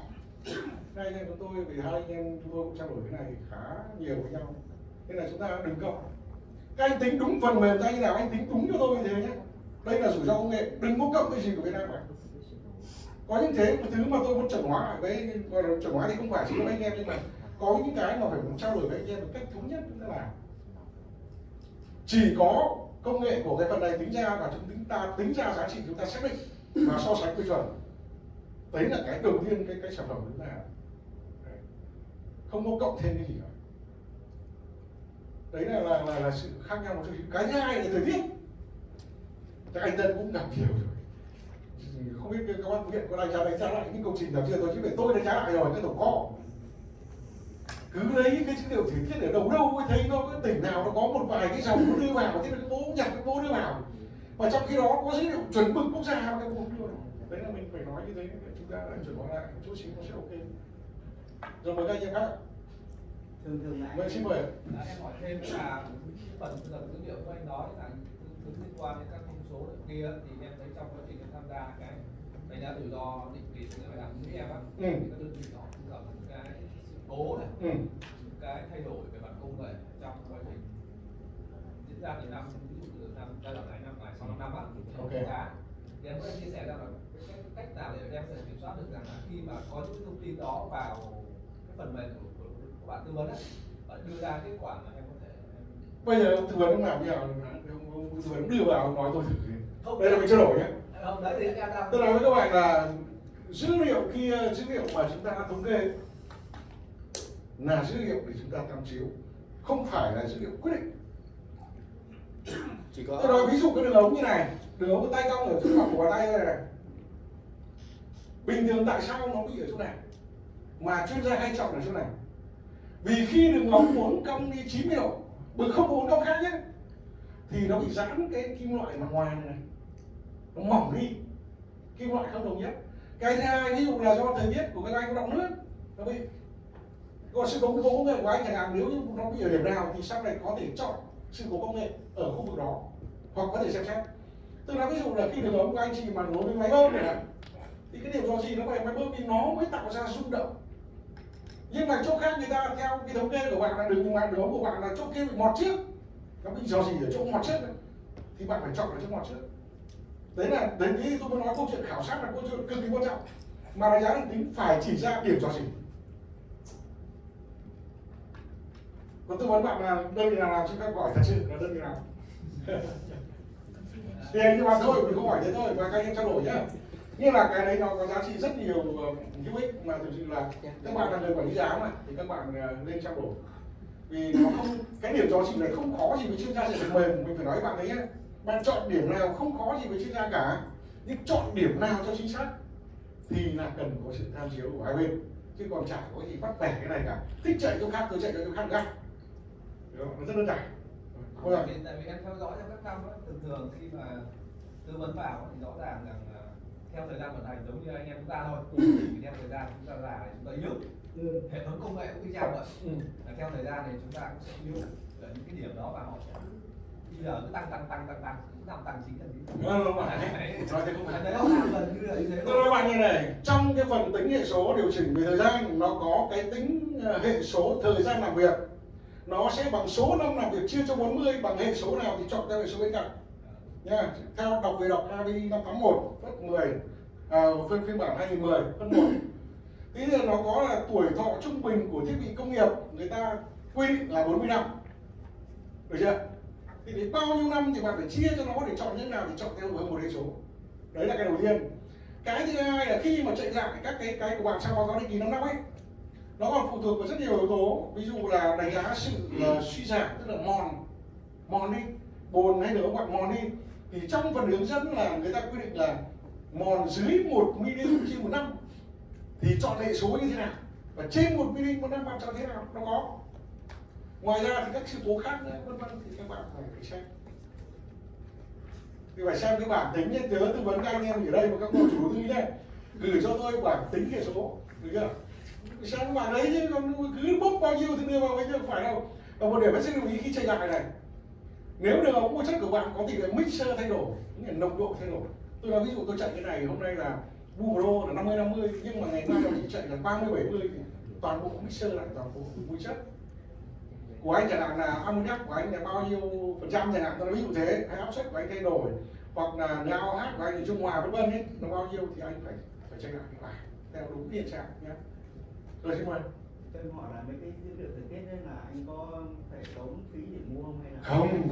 Hai anh em chúng tôi, vì hai anh em chúng tôi cũng trao đổi cái này khá nhiều với nhau. Nên là chúng ta đừng cộng. Các anh tính đúng phần mềm ra như nào, anh tính đúng cho tôi như thế nhé. Đây là rủi ro công nghệ, đừng có cộng cái gì của Việt Nam cả. Có những thế một thứ mà tôi muốn chuẩn hóa, đấy gọi là chuẩn hóa thì không phải chỉ có anh em, nhưng mà có những cái mà phải muốn trao đổi với anh em một cách thống nhất, tức là chỉ có công nghệ của cái phần này tính ra và chúng ta tính ra giá trị chúng ta xác định và so sánh quy chuẩn. Đấy là cái đầu tiên cái cái sản phẩm chúng ta không có cộng thêm cái gì cả. Đấy là là là, là sự khác nhau một chút. Cái thứ hai là thời tiết. Các anh Tân cũng làm nhiều rồi. Không biết các bạn viện có đánh giá đánh giá lại những công trình làm chưa rồi, chứ phải tôi đánh giá lại rồi cái tổng kho. Cứ lấy cái dữ liệu thời tiết ở đâu đâu mới thấy nó, cái tỉnh nào nó có một vài cái dòng nó đưa vào, thế là cái bố nhặt cái bố đưa vào. Mà trong khi đó có dữ liệu chuẩn mực quốc gia mà cái bố đưa vào. Đấy là mình phải nói như thế, chúng ta đã chuẩn hóa lại một chút xíu nó sẽ ok. Rồi mời các anh em khác. Thường thường là anh xin mời. Em hỏi thêm là phần dữ liệu của anh nói là liên quan đến các thông số kia thì em thấy trong quá trình tham gia cái đánh giá rủi ro định kỳ chúng ta phải làm với em á, các đơn vị đó cũng gặp những cái sự cố này, ừ. những cái thay đổi về mặt công nghệ trong quá trình diễn ra từ năm ví dụ từ năm giai đoạn này năm này sau năm năm á, okay. thì em có chia sẻ rằng là cái cách nào để em sẽ kiểm soát được rằng là khi mà có những thông tin đó vào cái phần mềm của, của, của bạn tư vấn á, bạn đưa ra kết quả mà em có thể bây giờ tư vấn ông làm như nào? Tư vấn đưa vào nói tôi thử không, đây là mình trao đổi nhé. Tôi nói với các bạn là dữ liệu kia, dữ liệu mà chúng ta thống kê là dữ liệu để chúng ta tham chiếu, không phải là dữ liệu quyết định. Chỉ có... Tôi nói ví dụ cái đường ống như này, đường ống tay cong ở chỗ mặt của tay này này. Bình thường tại sao nó bị ở chỗ này? Mà chuyên gia hay chọn ở chỗ này. Vì khi đường ống muốn cong đi chín mươi độ, bởi không muốn cong khác nhé, thì nó bị giãn cái kim loại mặt ngoài này, nó mỏng đi, kim loại không đồng nhất. Cái thứ hai ví dụ là do thời tiết của các anh có động nước, nó bị. Còn sự cố công nghệ của anh chẳng hạn, nếu như nó bị ở điểm nào thì sau này có thể chọn sự cố công nghệ ở khu vực đó, hoặc có thể xem xét. Tôi nói ví dụ là khi đường ống của anh chị mà nối với máy bơm này, thì cái điểm do gì nó phải máy bơm thì nó mới tạo ra rung động. Nhưng mà chỗ khác người ta theo cái thống kê của bạn là đường ngoài đường ống của bạn là chỗ kia bị mọt trước. Nó bị do gì ở chỗ mọt trước đấy. Thì bạn phải chọn ở chỗ mọt trước. Đấy là đấy ý tôi muốn nói câu chuyện khảo sát là câu chuyện cực kỳ quan trọng. Mà đánh giá định tính phải chỉ ra điểm do gì. Còn tư vấn bạn là đơn vị nào làm chúng ta gọi thật sự là đơn vị nào. Thì anh em thôi mình không hỏi thế thôi và các anh em trao đổi nhá. Nhưng là cái đấy nó có giá trị rất nhiều hữu ích, mà thực sự là các bạn là người quản lý giáo mà thì các bạn nên trao đổi. Vì nó không, cái điểm do chị này không khó gì với chuyên gia phần mềm, mình phải nói với bạn ấy, bạn chọn điểm nào không khó gì với chuyên gia cả, nhưng chọn điểm nào cho chính xác thì là cần có sự tham chiếu của hai bên, chứ còn chả có gì bắt bẻ cái này cả, thích chạy chỗ khác tôi chạy chỗ khác khác, nó rất đơn giản. Tại vì em theo dõi trong các năm đó, thường thường khi mà tư vấn vào thì rõ ràng rằng theo thời gian vận hành giống như anh em chúng ta thôi, thì theo thời gian chúng ta già thì chúng ta yếu. Ừ. Hệ thống công nghệ cũng như vậy. Ừ. Là theo thời gian này chúng ta cũng sẽ yếu ở những cái điểm đó và họ sẽ bây giờ cứ tăng tăng tăng tăng tăng cũng làm tăng chính là chính. Nói các bạn như này, trong cái phần tính hệ số điều chỉnh về thời gian nó có cái tính hệ số thời gian làm việc, nó sẽ bằng số năm làm việc chia cho bốn mươi, bằng hệ số nào thì chọn theo hệ số bên cạnh. Nha, theo đọc về đọc a pê i năm tám một phân mười, à, phân phiên bản hai nghìn không trăm mười phân một. Thế thì nó có là tuổi thọ trung bình của thiết bị công nghiệp, người ta quy định là bốn mươi năm. Được chưa? Thì đến bao nhiêu năm thì bạn phải chia cho nó để chọn những nào thì chọn theo với một hệ số. Đấy là cái đầu tiên. Cái thứ hai là khi mà chạy lại các cái cái của bạn trong báo cáo định kỳ năm năm ấy, nó còn phụ thuộc vào rất nhiều yếu tố. Ví dụ là đánh giá sự suy giảm, tức là mòn mòn đi, bồn hay nữa gọi mòn đi, thì trong phần hướng dẫn là người ta quy định là mòn dưới một mi-li-mét trên một năm thì chọn hệ số như thế nào, và trên một mi-li-mét một năm bạn chọn thế nào, nó có. Ngoài ra thì các sự cố khác nữa, vân vân, thì các bạn phải xem. Thì phải xem cái bản tính nhé, tớ tư vấn các anh em ở đây và các cô chủ đầu tư nhé, gửi cho tôi bản tính hệ số, được chưa? Xem cái bản đấy chứ, còn cứ bốc bao nhiêu thì đưa vào đấy chứ không phải đâu. Và một điểm hết sức lưu ý khi chạy lại này, nếu đường ống của chất của bạn có tỷ lệ mixer thay đổi, nồng độ thay đổi. Tôi nói ví dụ tôi chạy cái này hôm nay là Buro là năm mươi năm mươi, nhưng mà ngày mai là chị chạy là ba mươi bảy mươi, thì toàn bộ mixer lại toàn bộ mùi chất. Của anh chẳng hạn là ammoniac của anh là bao nhiêu phần trăm chẳng hạn, tôi nói ví dụ thế, hay áp suất của anh thay đổi, hoặc là nào hát của anh ở Trung Hòa vân vân ấy, nó bao nhiêu thì anh phải phải chạy lại cái bài theo đúng hiện trạng nhé. Rồi xin mời. Tôi hỏi là mấy cái dữ liệu thời tiết nên là anh có phải tốn phí để mua không hay là không?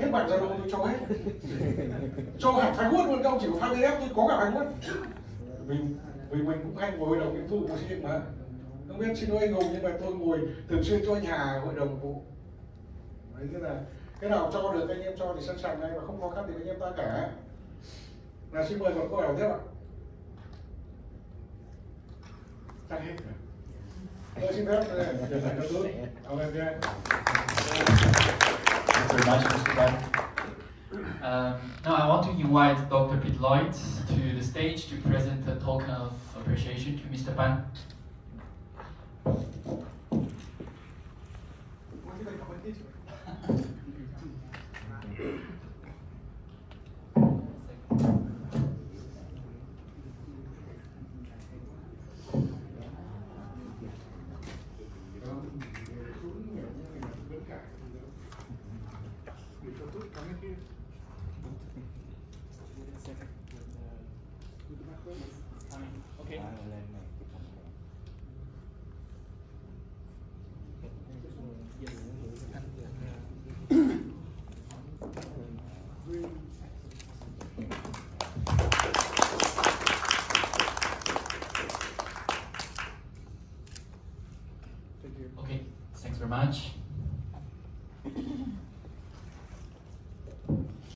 Kết bản Zalo tôi cho hết, cho cả phái huốt luôn, không chỉ có pha đê ép tôi có cả phái huốt. Vì vì mình cũng hay ngồi hội đồng nghiệp vụ của chị mà. Không biết xin lỗi anh Hùng nhưng mà tôi ngồi thường xuyên cho anh Hà hội đồng vụ. Đấy thế là cái nào cho được anh em cho thì sẵn sàng ngay và không khó khăn thì anh em ta cả. Là xin mời một câu hỏi tiếp ạ. Tắt hết. Tôi xin phép đây, để giải đáp luôn. Ông em kia. Uh, now I want to invite Doctor Pete Lloyd to the stage to present a token of appreciation to Mister Ban. Much.